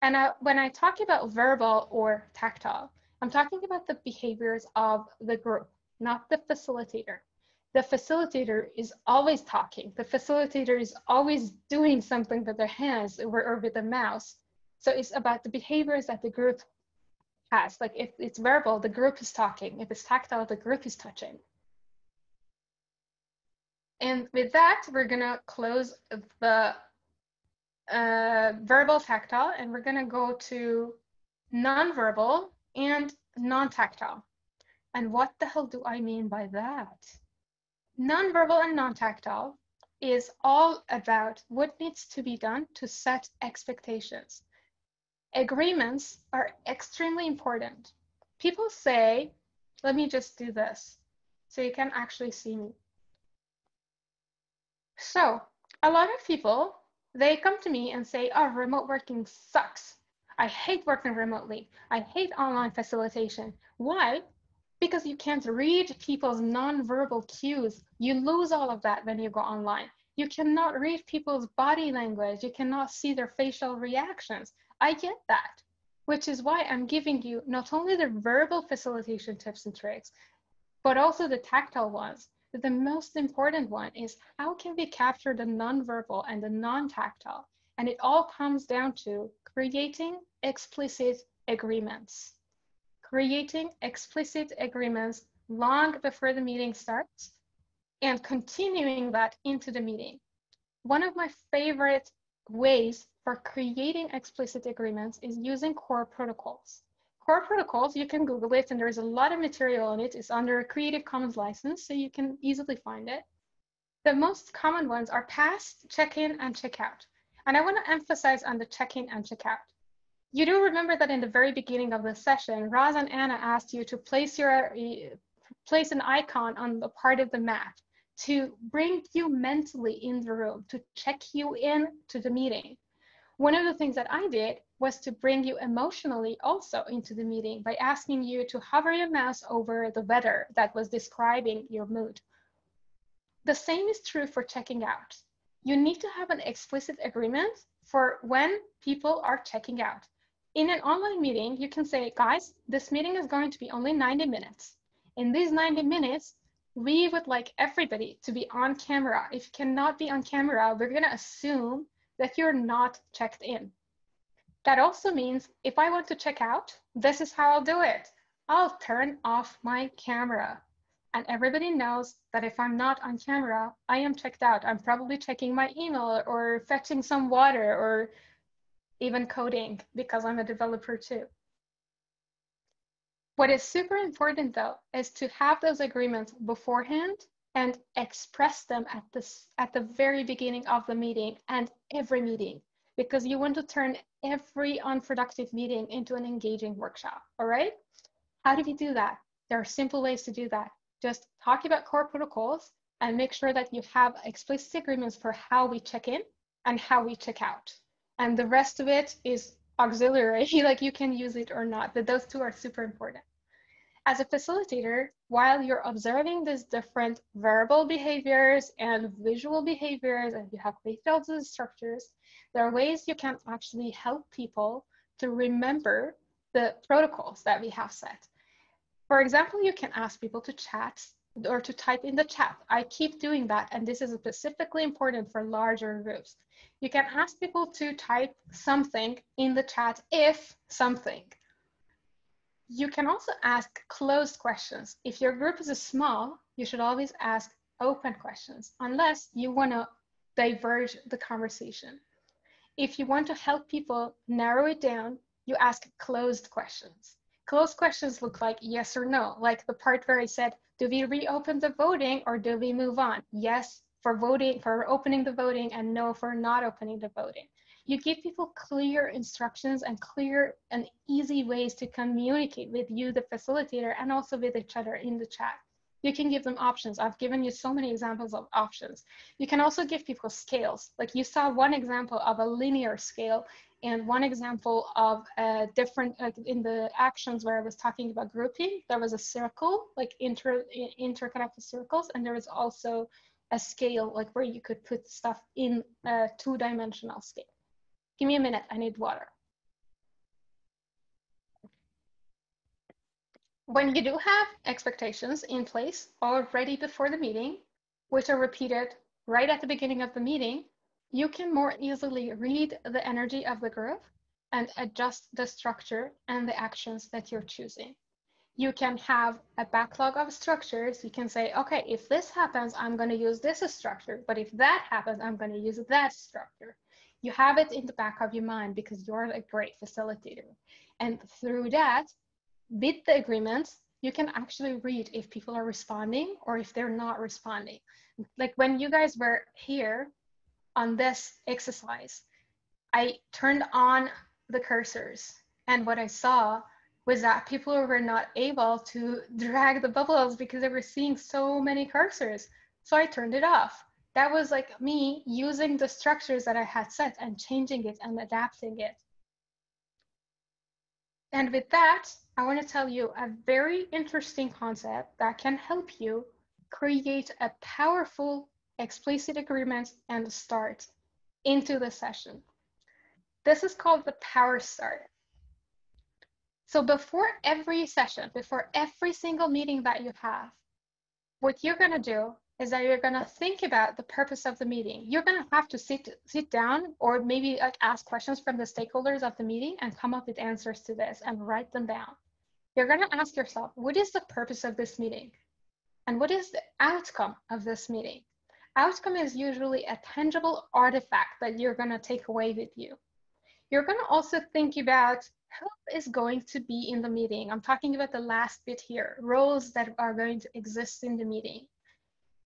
And when I talk about verbal or tactile, I'm talking about the behaviors of the group, not the facilitator. The facilitator is always talking. The facilitator is always doing something with their hands or with the mouse. So it's about the behaviors that the group has. Like if it's verbal, the group is talking. If it's tactile, the group is touching. And with that, we're gonna close the verbal tactile, and we're gonna go to nonverbal and non-tactile. And what the hell do I mean by that? Nonverbal and non-tactile is all about what needs to be done to set expectations. Agreements are extremely important. People say, let me just do this so you can actually see me. So a lot of people, they come to me and say, oh, remote working sucks. I hate working remotely. I hate online facilitation. Why? Because you can't read people's nonverbal cues. You lose all of that when you go online. You cannot read people's body language. You cannot see their facial reactions. I get that, which is why I'm giving you not only the verbal facilitation tips and tricks, but also the tactile ones. The most important one is how can we capture the nonverbal and the non-tactile? And it all comes down to creating explicit agreements. Creating explicit agreements long before the meeting starts and continuing that into the meeting. One of my favorite ways for creating explicit agreements is using core protocols. Core protocols, you can Google it, and there's a lot of material on it. It's under a Creative Commons license, so you can easily find it. The most common ones are pass, check-in, and check-out. And I want to emphasize on the check-in and check-out. You do remember that in the very beginning of the session, Roz and Anna asked you to place an icon on the part of the map to bring you mentally in the room, to check you in to the meeting. One of the things that I did was to bring you emotionally also into the meeting by asking you to hover your mouse over the weather that was describing your mood. The same is true for checking out. You need to have an explicit agreement for when people are checking out. In an online meeting, you can say, guys, this meeting is going to be only 90 minutes. In these 90 minutes, we would like everybody to be on camera. If you cannot be on camera, we're gonna assume that you're not checked in. That also means if I want to check out, this is how I'll do it. I'll turn off my camera. And everybody knows that if I'm not on camera, I am checked out. I'm probably checking my email or fetching some water or even coding because I'm a developer too. What is super important though, is to have those agreements beforehand and express them at the very beginning of the meeting and every meeting, because you want to turn every unproductive meeting into an engaging workshop, all right? How do you do that? There are simple ways to do that. Just talk about core protocols and make sure that you have explicit agreements for how we check in and how we check out. And the rest of it is auxiliary, like you can use it or not, but those two are super important. As a facilitator, while you're observing these different verbal behaviors and visual behaviors, and you have laid out the structures, there are ways you can actually help people to remember the protocols that we have set. For example, you can ask people to chat or to type in the chat. I keep doing that, and this is specifically important for larger groups. You can ask people to type something in the chat if something. You can also ask closed questions. If your group is small, you should always ask open questions, unless you want to diverge the conversation. If you want to help people narrow it down, you ask closed questions. Closed questions look like yes or no, like the part where I said, do we reopen the voting or do we move on? Yes for voting, for opening the voting, and no for not opening the voting. You give people clear instructions and clear and easy ways to communicate with you, the facilitator, and also with each other in the chat. You can give them options. I've given you so many examples of options. You can also give people scales. Like you saw one example of a linear scale and one example of a different, like in the actions where I was talking about grouping, there was a circle, like interconnected circles, and there was also a scale, like where you could put stuff in a two-dimensional scale. Give me a minute, I need water. When you do have expectations in place already before the meeting, which are repeated right at the beginning of the meeting, you can more easily read the energy of the group and adjust the structure and the actions that you're choosing. You can have a backlog of structures. You can say, okay, if this happens, I'm going to use this structure, but if that happens, I'm going to use that structure. You have it in the back of your mind because you're a great facilitator. And through that, with the agreements, you can actually read if people are responding or if they're not responding. Like when you guys were here on this exercise, I turned on the cursors, and what I saw was that people were not able to drag the bubbles because they were seeing so many cursors. So I turned it off. That was like me using the structures that I had set and changing it and adapting it. And with that, I want to tell you a very interesting concept that can help you create a powerful explicit agreement and start into the session. This is called the power start. So before every session, before every single meeting that you have, what you're going to do is that you're going to think about the purpose of the meeting. You're going to have to sit down or maybe like ask questions from the stakeholders of the meeting and come up with answers to this and write them down. You're going to ask yourself, what is the purpose of this meeting? And what is the outcome of this meeting? Outcome is usually a tangible artifact that you're going to take away with you. You're going to also think about who is going to be in the meeting. I'm talking about the last bit here, roles that are going to exist in the meeting.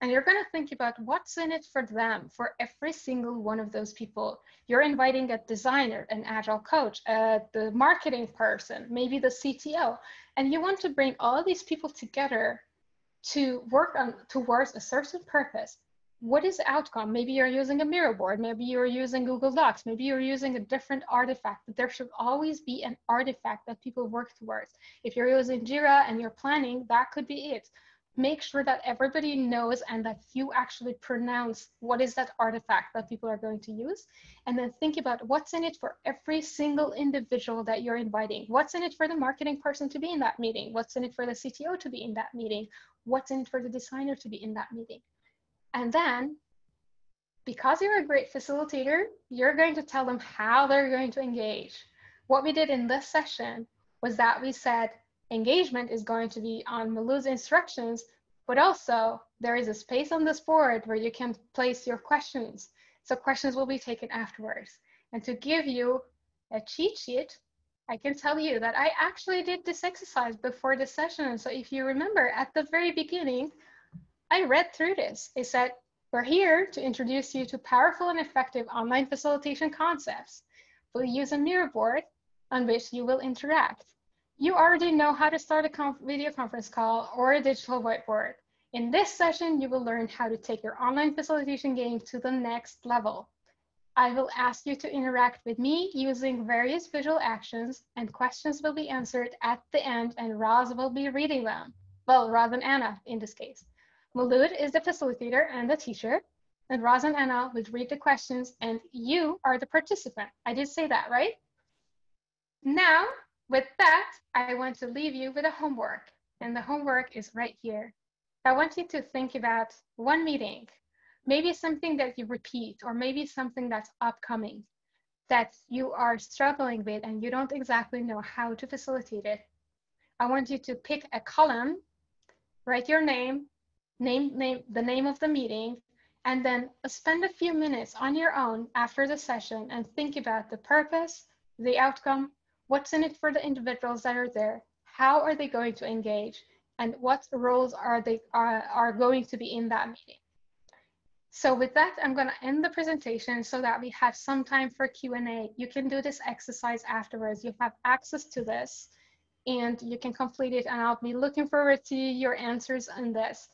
And you're going to think about what's in it for them, for every single one of those people. You're inviting a designer, an agile coach, the marketing person, maybe the CTO. And you want to bring all these people together to work on towards a certain purpose. What is the outcome? Maybe you're using a Miro board. Maybe you're using Google Docs. Maybe you're using a different artifact. But there should always be an artifact that people work towards. If you're using Jira and you're planning, that could be it. Make sure that everybody knows and that you actually pronounce what is that artifact that people are going to use. And then think about what's in it for every single individual that you're inviting. What's in it for the marketing person to be in that meeting? What's in it for the CTO to be in that meeting? What's in it for the designer to be in that meeting? And then, because you're a great facilitator, you're going to tell them how they're going to engage. What we did in this session was that we said, engagement is going to be on Molood's instructions, but also there is a space on this board where you can place your questions. So questions will be taken afterwards. And to give you a cheat sheet, I can tell you that I actually did this exercise before the session. So if you remember at the very beginning, I read through this. It said, we're here to introduce you to powerful and effective online facilitation concepts. We'll use a Miro board on which you will interact. You already know how to start a video conference call or a digital whiteboard. In this session, you will learn how to take your online facilitation game to the next level. I will ask you to interact with me using various visual actions, and questions will be answered at the end, and Roz will be reading them. Well, Roz and Anna in this case. Molood is the facilitator and the teacher, and Roz and Anna will read the questions, and you are the participant. I did say that, right? Now, with that, I want to leave you with a homework, and the homework is right here. I want you to think about one meeting, maybe something that you repeat, or maybe something that's upcoming that you are struggling with and you don't exactly know how to facilitate it. I want you to pick a column, write your name, the name of the meeting, and then spend a few minutes on your own after the session and think about the purpose, the outcome, what's in it for the individuals that are there? How are they going to engage? And what roles are they are going to be in that meeting? So with that, I'm going to end the presentation so that we have some time for Q&A. You can do this exercise afterwards. You have access to this and you can complete it, and I'll be looking forward to your answers on this.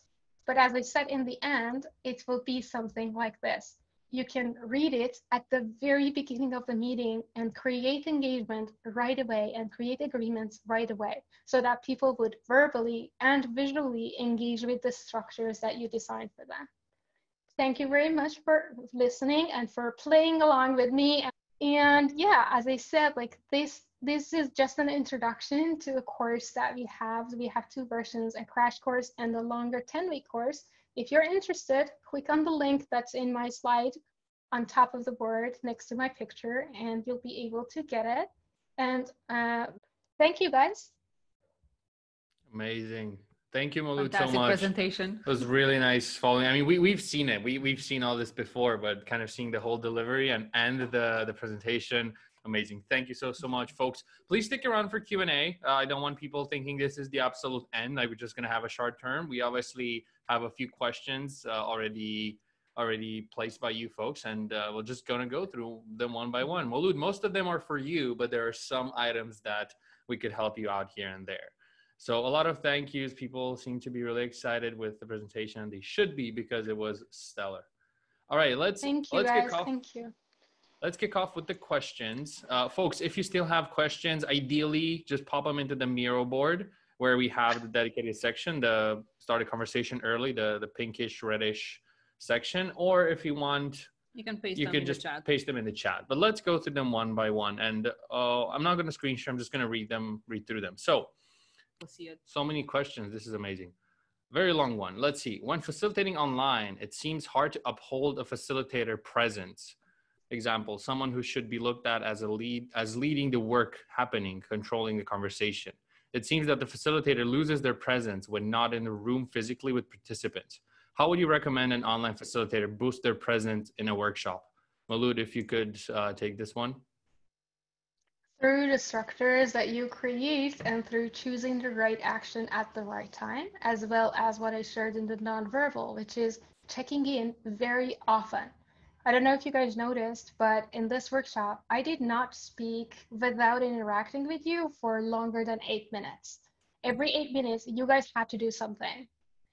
But as I said, in the end, it will be something like this. You can read it at the very beginning of the meeting and create engagement right away and create agreements right away so that people would verbally and visually engage with the structures that you designed for them. Thank you very much for listening and for playing along with me. And yeah, as I said, like this is just an introduction to a course that we have. We have two versions, a crash course and a longer 10-week course. If you're interested, click on the link that's in my slide on top of the board next to my picture, and you'll be able to get it. And thank you guys. Amazing. Thank you, Molood, so much. Fantastic presentation. It was really nice following. I mean, we've seen it. We've seen all this before, but kind of seeing the whole delivery and the presentation. Amazing. Thank you so much, folks. Please stick around for Q&A. I don't want people thinking this is the absolute end. I was just going to have a short term. We obviously have a few questions already placed by you folks, and we're just going to go through them one by one. Molood, most of them are for you, but there are some items that we could help you out here and there. So a lot of thank yous. People seem to be really excited with the presentation, and they should be because it was stellar. All right, let's kick off with the questions. Folks, if you still have questions, ideally just pop them into the Miro board where we have the dedicated section, the start a conversation early, the pinkish, reddish section, or if you want, you can just paste them in the chat. But let's go through them one by one. And I'm not going to screen share, I'm just going to read through them. So, we'll see it. So many questions. This is amazing. Very long one. Let's see. When facilitating online, it seems hard to uphold a facilitator presence. Example, someone who should be looked at as a lead, as leading the work happening, controlling the conversation. It seems that the facilitator loses their presence when not in the room physically with participants. How would you recommend an online facilitator boost their presence in a workshop? Molood, if you could take this one. Through the structures that you create and through choosing the right action at the right time, as well as what I shared in the nonverbal, which is checking in very often. I don't know if you guys noticed, but in this workshop, I did not speak without interacting with you for longer than 8 minutes. Every 8 minutes, you guys had to do something.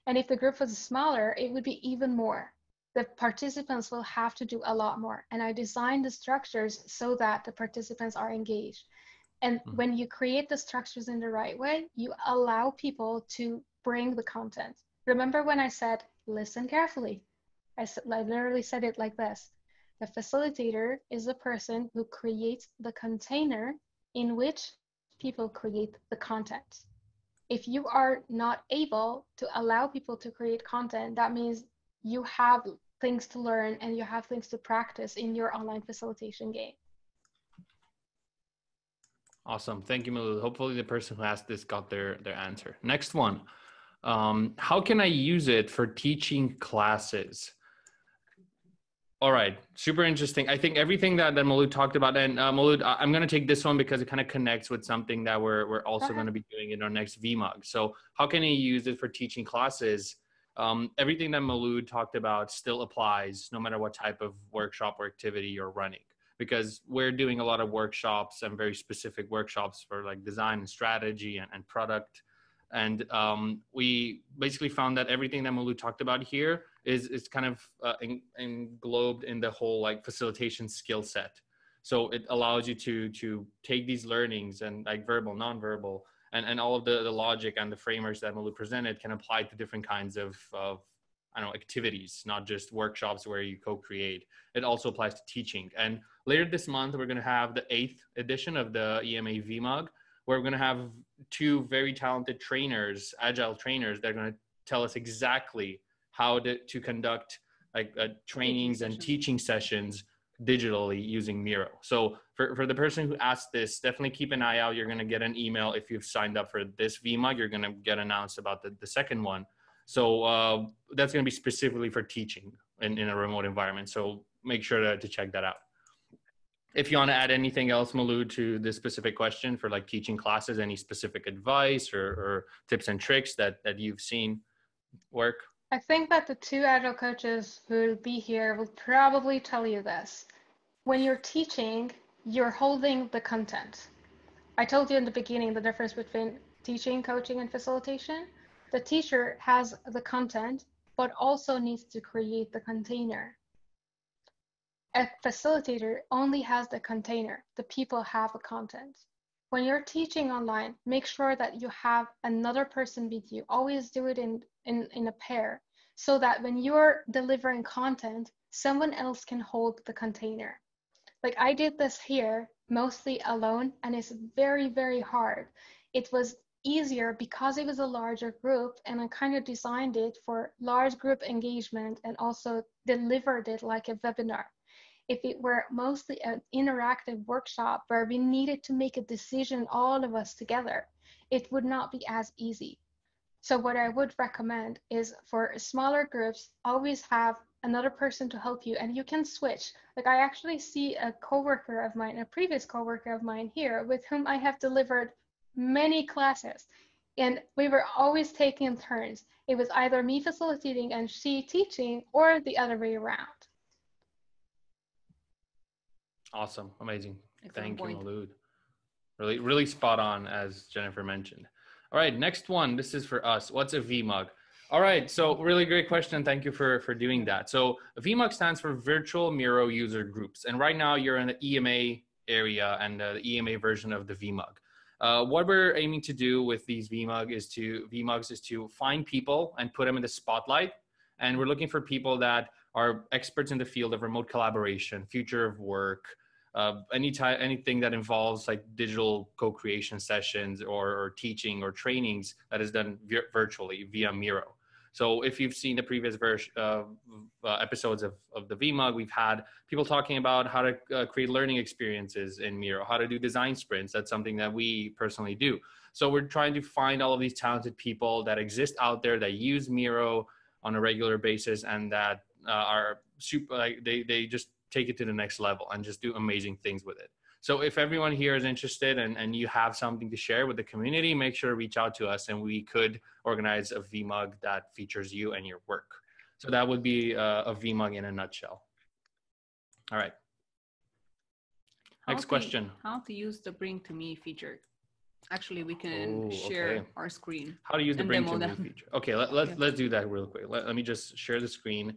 And if the group was smaller, it would be even more. The participants will have to do a lot more. And I designed the structures so that the participants are engaged. And when you create the structures in the right way, you allow people to bring the content. Remember when I said, listen carefully. I literally said it like this. The facilitator is the person who creates the container in which people create the content. If you are not able to allow people to create content, that means you have things to learn and you have things to practice in your online facilitation game. Awesome. Thank you, Molood. Hopefully the person who asked this got their answer. Next one. How can I use it for teaching classes? All right, super interesting. I think everything that Molood talked about, and Molood, I'm going to take this one because it kind of connects with something that we're also going to be doing in our next VMUG. So how can I use it for teaching classes? Everything that Molood talked about still applies no matter what type of workshop or activity you're running. because we're doing a lot of workshops and very specific workshops for like design and strategy and product. And we basically found that everything that Molood talked about here is kind of englobed in the whole like facilitation skill set. So it allows you to take these learnings and like verbal, nonverbal, and all of the logic and the frameworks that Molood presented can apply to different kinds of I don't know, activities, not just workshops where you co-create. It also applies to teaching. And later this month, we're gonna have the 8th edition of the EMA VMUG, where we're gonna have two very talented trainers, agile trainers, that are gonna tell us exactly how to conduct like trainings and teaching sessions digitally using Miro. So for the person who asked this, definitely keep an eye out. You're gonna get an email if you've signed up for this VMUG, you're gonna get announced about the second one. So that's going to be specifically for teaching in a remote environment. So make sure to check that out. If you want to add anything else, Molood, to this specific question for like teaching classes, any specific advice or tips and tricks that you've seen work? I think that the two agile coaches who will be here will probably tell you this. When you're teaching, you're holding the content. I told you in the beginning the difference between teaching, coaching, and facilitation. The teacher has the content, but also needs to create the container. A facilitator only has the container. The people have the content. When you're teaching online, make sure that you have another person with you. Always do it in a pair, so that when you're delivering content, someone else can hold the container. Like I did this here, mostly alone, and it's very, very hard. It was easier because it was a larger group, and I kind of designed it for large group engagement and also delivered it like a webinar. If it were mostly an interactive workshop where we needed to make a decision, all of us together, it would not be as easy. So what I would recommend is for smaller groups, always have another person to help you, and you can switch. Like I actually see a coworker of mine, a previous coworker of mine here with whom I have delivered many classes, and we were always taking turns. It was either me facilitating and she teaching, or the other way around. Awesome, amazing. Excellent. Thank you, Molood. Really, really spot on, as Jennifer mentioned. All right, next one. This is for us. What's a VMUG? All right, so really great question. Thank you for doing that. So VMUG stands for Virtual Miro User Groups, and right now you're in the EMA area and the EMA version of the VMUG. What we're aiming to do with these VMUGs is to find people and put them in the spotlight. And we're looking for people that are experts in the field of remote collaboration, future of work, anything that involves like digital co-creation sessions or teaching or trainings that is done virtually via Miro. So if you've seen the previous episodes of the VMUG, we've had people talking about how to create learning experiences in Miro, how to do design sprints. That's something that we personally do. So we're trying to find all of these talented people that exist out there that use Miro on a regular basis and that are super, like they just take it to the next level and just do amazing things with it. So if everyone here is interested and you have something to share with the community, make sure to reach out to us and we could organize a VMUG that features you and your work. So that would be a VMUG in a nutshell. All right. Next question. How to use the Bring to Me feature. Actually, we can share our screen. How to use the Bring to Me feature. Okay, let's do that real quick. Let me just share the screen.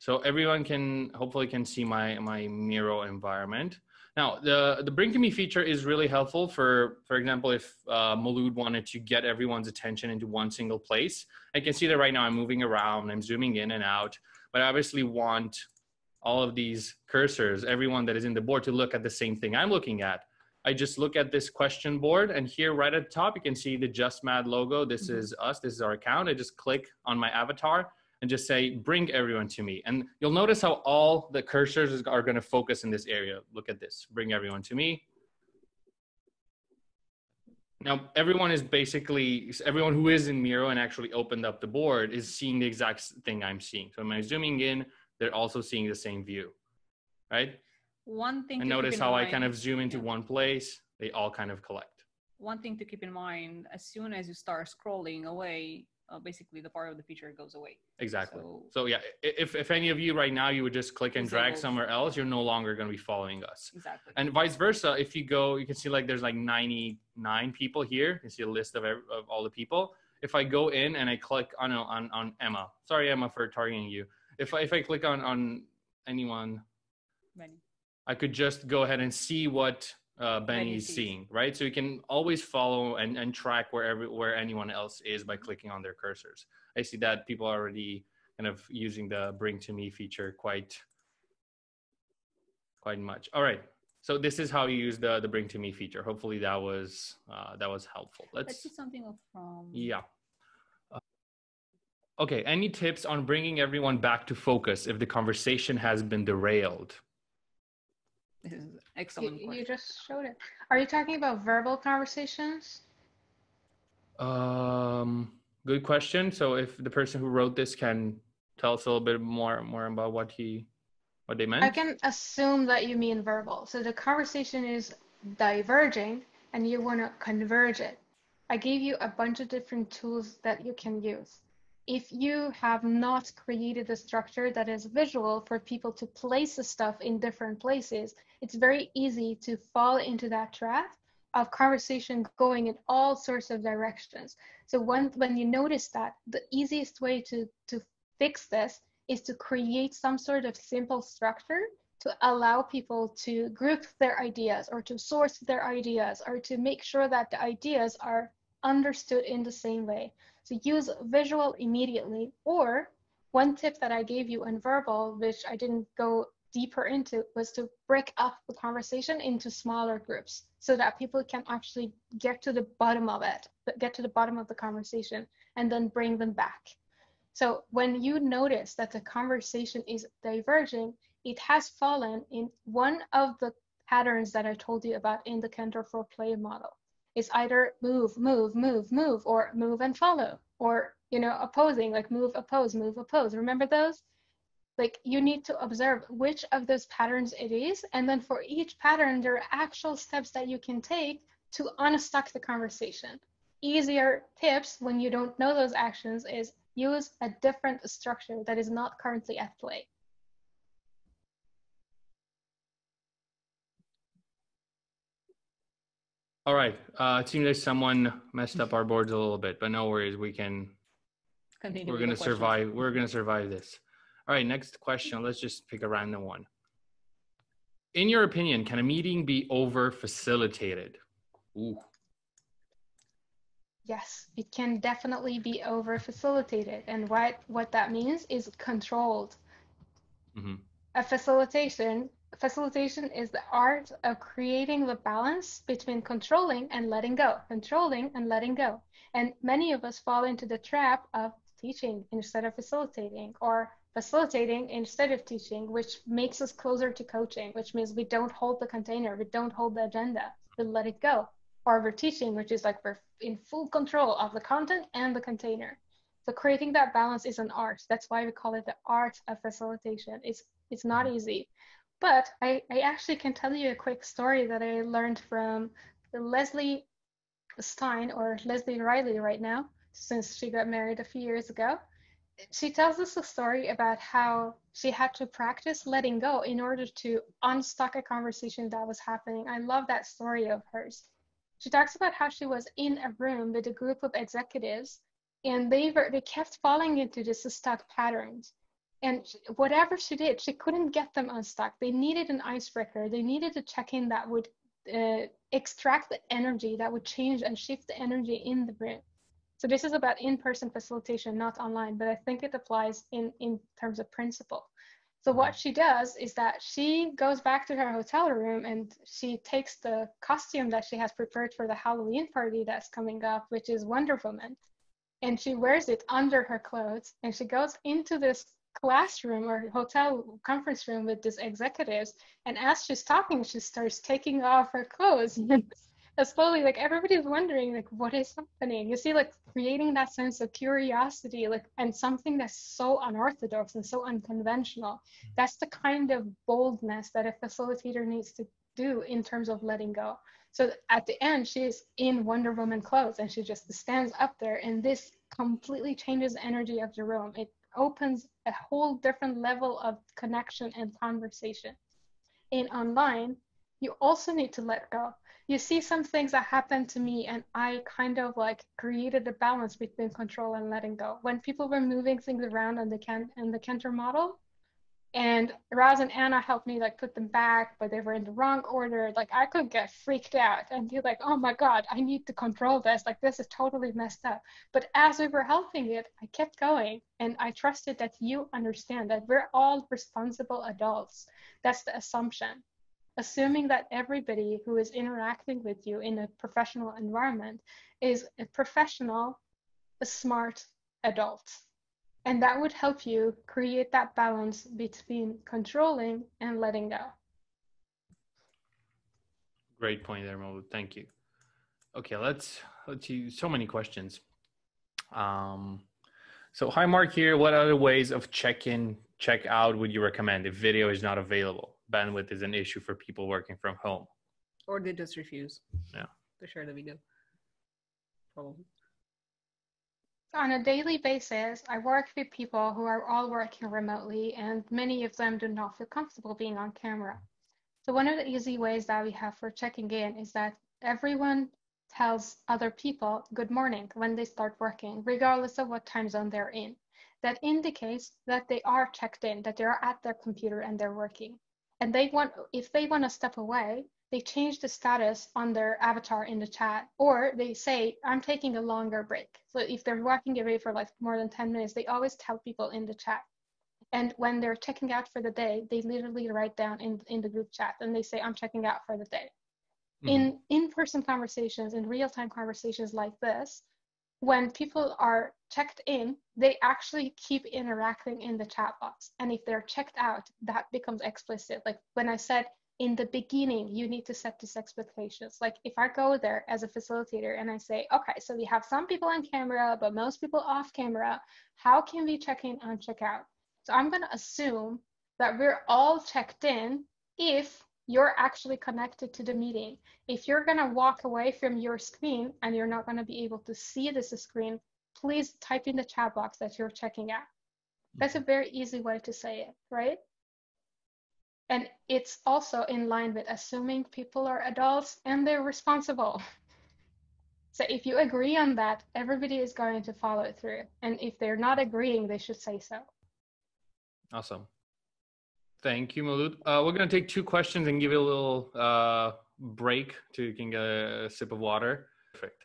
So everyone can hopefully can see my Miro environment. Now, the Bring to Me feature is really helpful for example, if Molood wanted to get everyone's attention into one single place. I can see that right now I'm moving around, I'm zooming in and out, but I obviously want all of these cursors, everyone that is in the board to look at the same thing I'm looking at. I just look at this question board, and here right at the top, you can see the Just Mad logo. This is us, this is our account. I just click on my avatar and just say, bring everyone to me. And you'll notice how all the cursors are gonna focus in this area. Look at this, bring everyone to me. Now, everyone is basically, everyone who is in Miro and actually opened up the board is seeing the exact thing I'm seeing. So when I'm zooming in, they're also seeing the same view, right? One thing and notice how I kind of zoom into one place, they all kind of collect. One thing to keep in mind, as soon as you start scrolling away, basically the part of the feature goes away. Exactly. So yeah, if any of you right now, you would just click and drag somewhere else, you're no longer going to be following us. Exactly. And vice versa. If you go, you can see like, there's like 99 people here. You see a list of all the people. If I go in and I click on Emma, sorry, Emma, for targeting you. If I click on anyone, Benny, I could just go ahead and see what Benny's seeing, right? So you can always follow and track where anyone else is by clicking on their cursors. I see that people are already kind of using the bring to me feature quite much. All right. So this is how you use the bring to me feature. Hopefully that was helpful. Let's do something from. Yeah. Okay. Any tips on bringing everyone back to focus if the conversation has been derailed? This is excellent. You just showed it. Are you talking about verbal conversations? Good question. So if the person who wrote this can tell us a little bit more about what they meant? I can assume that you mean verbal. So the conversation is diverging and you want to converge it. I gave you a bunch of different tools that you can use. If you have not created a structure that is visual for people to place the stuff in different places, it's very easy to fall into that trap of conversation going in all sorts of directions. So when you notice that, the easiest way to fix this is to create some sort of simple structure to allow people to group their ideas or to source their ideas or to make sure that the ideas are understood in the same way. So use visual immediately, or one tip that I gave you on verbal, which I didn't go deeper into, was to break up the conversation into smaller groups so that people can actually get to the bottom of it, get to the bottom of the conversation and then bring them back. So when you notice that the conversation is diverging, it has fallen in one of the patterns that I told you about in the Kantor for Play model. It's either move, move, move, move, or move and follow, or, you know, opposing, like move, oppose, move, oppose. Remember those? Like you need to observe which of those patterns it is. And then for each pattern, there are actual steps that you can take to unstuck the conversation. Easier tips when you don't know those actions is use a different structure that is not currently at play. All right. It seems like someone messed up our boards a little bit, but no worries. We can continue. We're going to survive. We're going to survive this. All right. Next question. Let's just pick a random one. In your opinion, can a meeting be over facilitated? Ooh. Yes, it can definitely be over-facilitated. And what that means is controlled. Mm-hmm. A facilitation is the art of creating the balance between controlling and letting go, controlling and letting go. And many of us fall into the trap of teaching instead of facilitating, or facilitating instead of teaching, which makes us closer to coaching, which means we don't hold the container, we don't hold the agenda, we let it go. Or we're teaching, which is like we're in full control of the content and the container. So creating that balance is an art. That's why we call it the art of facilitation. It's not easy. But I actually can tell you a quick story that I learned from Leslie Stein, or Leslie Riley right now, since she got married a few years ago. She tells us a story about how she had to practice letting go in order to unstuck a conversation that was happening. I love that story of hers. She talks about how she was in a room with a group of executives, and they kept falling into this stuck patterns. And whatever she did, she couldn't get them unstuck. They needed an icebreaker. They needed a check-in that would extract the energy, that would change and shift the energy in the room. So this is about in-person facilitation, not online, but I think it applies in terms of principle. So what she does is that she goes back to her hotel room and she takes the costume that she has prepared for the Halloween party that's coming up, which is Wonder Woman. And she wears it under her clothes and she goes into this classroom or hotel conference room with these executives. And as she's talking, she starts taking off her clothes. And slowly, like everybody's wondering, like, what is happening? You see, like creating that sense of curiosity, like, and something that's so unorthodox and so unconventional. That's the kind of boldness that a facilitator needs to do in terms of letting go. So at the end, she's in Wonder Woman clothes and she just stands up there, and this completely changes the energy of the room. It opens a whole different level of connection and conversation. In online, you also need to let go. You see some things that happened to me, and I kind of like created a balance between control and letting go. When people were moving things around on the Kantor model, and Raz and Anna helped me like put them back, but they were in the wrong order. Like I could get freaked out and be like, oh my God, I need to control this. Like this is totally messed up. But as we were helping it, I kept going. And I trusted that you understand that we're all responsible adults. That's the assumption. Assuming that everybody who is interacting with you in a professional environment is a professional, a smart adult. And that would help you create that balance between controlling and letting go. Great point there, Molood. Thank you. Okay, let's use so many questions. So hi, Mark here. What other ways of check-in, check-out would you recommend if video is not available? Bandwidth is an issue for people working from home. Or they just refuse. Yeah. To share the video. Probably. On a daily basis, I work with people who are all working remotely, and many of them do not feel comfortable being on camera. So one of the easy ways that we have for checking in is that everyone tells other people good morning when they start working, regardless of what time zone they're in. That indicates that they are checked in, that they are at their computer and they're working. And they want, if they want to step away, they change the status on their avatar in the chat, or they say, I'm taking a longer break. So if they're walking away for like more than 10 minutes, they always tell people in the chat. And when they're checking out for the day, they literally write down in the group chat and they say, I'm checking out for the day. Mm-hmm. In-person conversations, in real-time conversations like this, when people are checked in, they actually keep interacting in the chat box. And if they're checked out, that becomes explicit. Like when I said, in the beginning, you need to set these expectations. Like if I go there as a facilitator and I say, okay, so we have some people on camera, but most people off camera, how can we check in and check out? So I'm gonna assume that we're all checked in if you're actually connected to the meeting. If you're gonna walk away from your screen and you're not gonna be able to see this screen, please type in the chat box that you're checking out. That's a very easy way to say it, right? And it's also in line with assuming people are adults and they're responsible. So if you agree on that, everybody is going to follow through. And if they're not agreeing, they should say so. Awesome. Thank you, Molood. We're going to take two questions and give you a little break so you can get a sip of water. Perfect.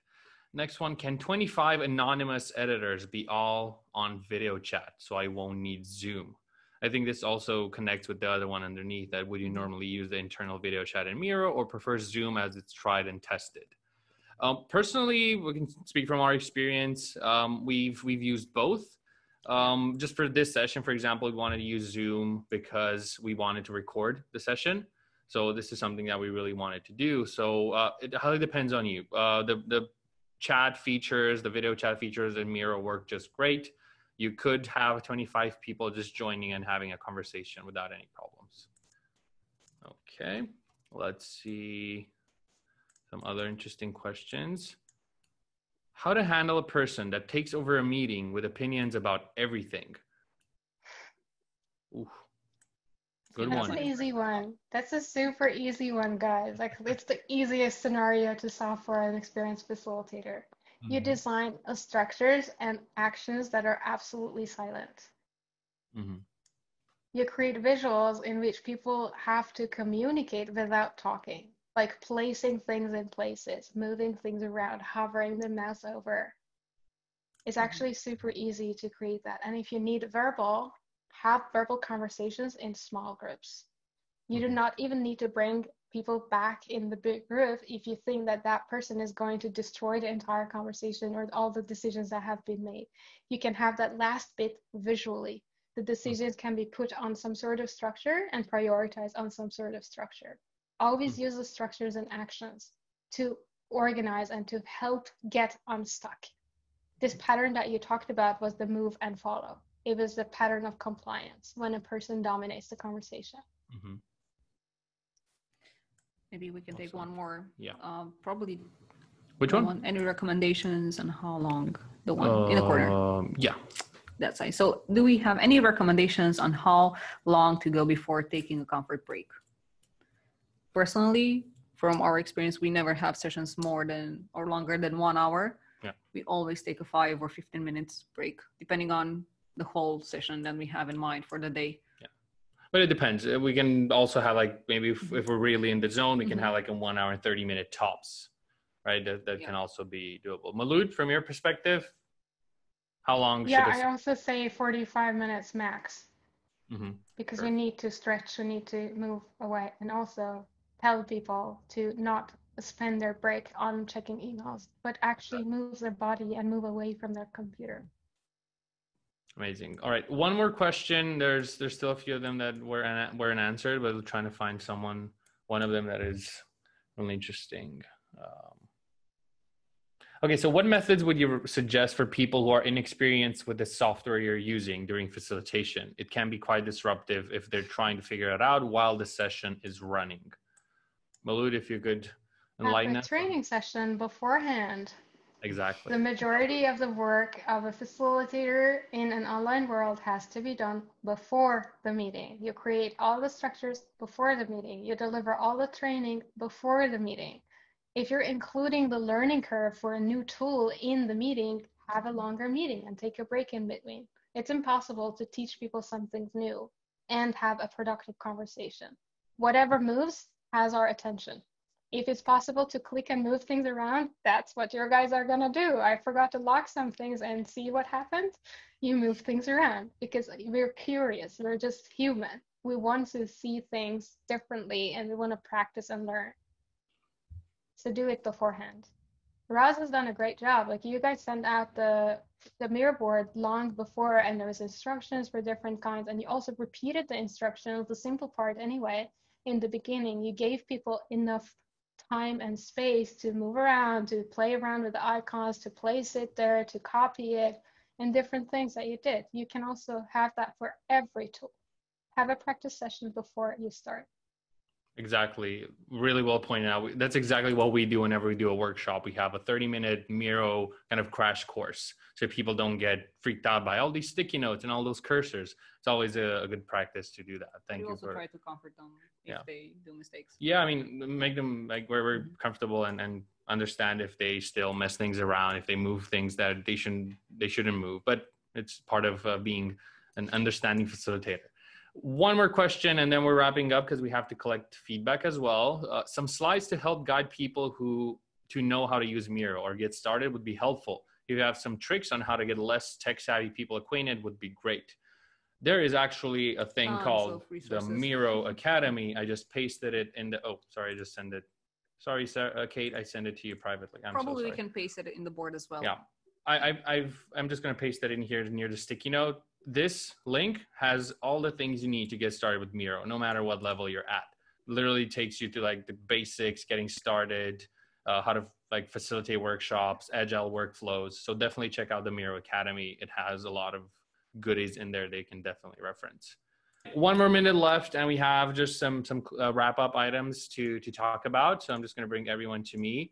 Next one, can 25 anonymous editors be all on video chat so I won't need Zoom? I think this also connects with the other one underneath that would you normally use the internal video chat in Miro or prefer Zoom as it's tried and tested? Personally, we can speak from our experience. We've used both. Just for this session, for example, we wanted to use Zoom because we wanted to record the session. So this is something that we really wanted to do. So it highly depends on you. The chat features, the video chat features in Miro work just great. You could have 25 people just joining and having a conversation without any problems. Okay, let's see some other interesting questions. How to handle a person that takes over a meeting with opinions about everything? Ooh. Good one. That's an easy one. That's a super easy one, guys. Like it's the easiest scenario to solve for an experienced facilitator. You design structures and actions that are absolutely silent. Mm-hmm. You create visuals in which people have to communicate without talking, like placing things in places, moving things around, hovering the mouse over. It's actually super easy to create that. And if you need verbal, have verbal conversations in small groups. You do not even need to bring people back in the big group if you think that that person is going to destroy the entire conversation or all the decisions that have been made. You can have that last bit visually. The decisions can be put on some sort of structure and prioritized on some sort of structure. Always use the structures and actions to organize and to help get unstuck. This pattern that you talked about was the move and follow. It was the pattern of compliance when a person dominates the conversation. Mm-hmm. Maybe we can take one more. Yeah. Probably. Which one? Any recommendations on how long? The one in the corner. Yeah. That side. So do we have any recommendations on how long to go before taking a comfort break? Personally, from our experience, we never have sessions more than or longer than 1 hour. Yeah. We always take a 5 or 15 minutes break, depending on the whole session that we have in mind for the day. Yeah. But it depends. We can also have like, maybe if we're really in the zone, we can have like a 1 hour and 30 minute tops, right? That can also be doable. Molood, from your perspective, how long should I also say 45 minutes max. Because we need to stretch, we need to move away, and also tell people to not spend their break on checking emails, but actually move their body and move away from their computer. Amazing. All right, one more question. There's still a few of them that weren't answered, but we're trying to find one of them that is really interesting. Okay, so what methods would you suggest for people who are inexperienced with the software you're using during facilitation? It can be quite disruptive if they're trying to figure it out while the session is running. Molood, if you could enlighten us. A training session beforehand. Exactly. The majority of the work of a facilitator in an online world has to be done before the meeting. You create all the structures before the meeting. You deliver all the training before the meeting. If you're including the learning curve for a new tool in the meeting, have a longer meeting and take a break in between. It's impossible to teach people something new and have a productive conversation. Whatever moves has our attention. If it's possible to click and move things around, that's what your guys are gonna do. I forgot to lock some things and see what happened. You move things around because we're curious, we're just human. We want to see things differently and we wanna practice and learn. So do it beforehand. Roz has done a great job. Like you guys send out the mirror board long before and there was instructions for different kinds and you also repeated the instructions, the simple part anyway, in the beginning. You gave people enough time and space to move around, to play around with the icons, to place it there, to copy it, and different things that you did. You can also have that for every tool. Have a practice session before you start. Exactly. Really well pointed out. That's exactly what we do whenever we do a workshop. We have a 30-minute Miro kind of crash course so people don't get freaked out by all these sticky notes and all those cursors. It's always a good practice to do that. Thank you. We also try to comfort them if they do mistakes. Yeah, I mean, make them like where we're comfortable and understand if they still mess things around, if they move things that they shouldn't move. But it's part of being an understanding facilitator. One more question and then we're wrapping up because we have to collect feedback as well. Some slides to help guide people who to know how to use Miro or get started would be helpful. If you have some tricks on how to get less tech savvy people acquainted would be great. There is actually a thing called the Miro Academy. I just pasted it in the, oh, sorry, I just sent it. Sorry, Sarah, Kate, I send it to you privately. I'm probably so sorry. We can paste it in the board as well. Yeah, I'm just gonna paste that in here near the sticky note. This link has all the things you need to get started with Miro, no matter what level you're at. Literally takes you to like the basics, getting started, how to like facilitate workshops, agile workflows. So definitely check out the Miro Academy. It has a lot of goodies in there they can definitely reference. One more minute left and we have just some wrap up items to talk about. So I'm just gonna bring everyone to me.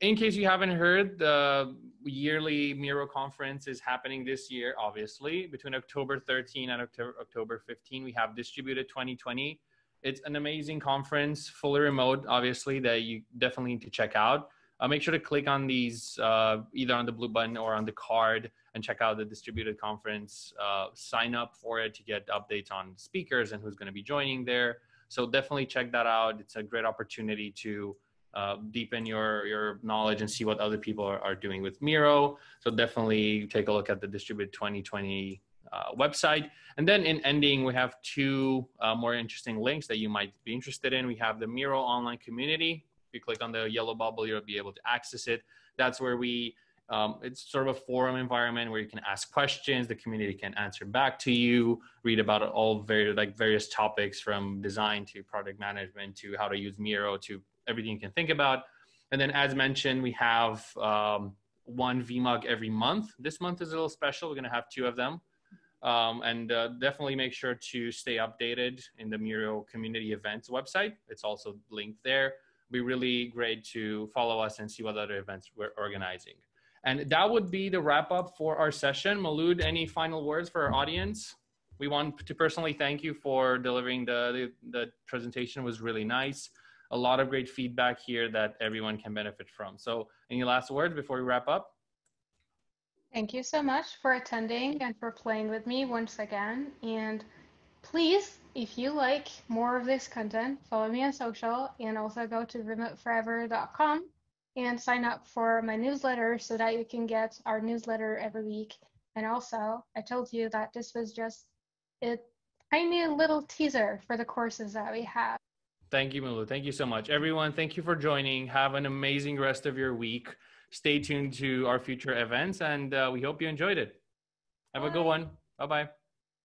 In case you haven't heard, the yearly Miro conference is happening this year, obviously. Between October 13 and October 15, we have Distributed 2020. It's an amazing conference, fully remote, obviously, that you definitely need to check out. Make sure to click on these, either on the blue button or on the card, and check out the Distributed conference. Sign up for it to get updates on speakers and who's going to be joining there. So definitely check that out. It's a great opportunity to deepen your knowledge and see what other people are doing with Miro. So definitely take a look at the Distributed 2020 website. And then in ending, we have two more interesting links that you might be interested in. We have the Miro online community. If you click on the yellow bubble, you'll be able to access it. That's where we, it's sort of a forum environment where you can ask questions, the community can answer back to you, read about all various topics from design to product management to how to use Miro to everything you can think about. And then as mentioned, we have one VMUG every month. This month is a little special. We're gonna have two of them. And definitely make sure to stay updated in the Miro community events website. It's also linked there. be really great to follow us and see what other events we're organizing. And that would be the wrap up for our session. Molood, any final words for our audience? We want to personally thank you for delivering the presentation. It was really nice. A lot of great feedback here that everyone can benefit from. So any last words before we wrap up? Thank you so much for attending and for playing with me once again. And please, if you like more of this content, follow me on social and also go to remoteforever.com and sign up for my newsletter so that you can get our newsletter every week. And also, I told you that this was just a tiny little teaser for the courses that we have. Thank you, Molood. Thank you so much. Everyone, thank you for joining. Have an amazing rest of your week. Stay tuned to our future events, and we hope you enjoyed it. Have a good one. Bye-bye.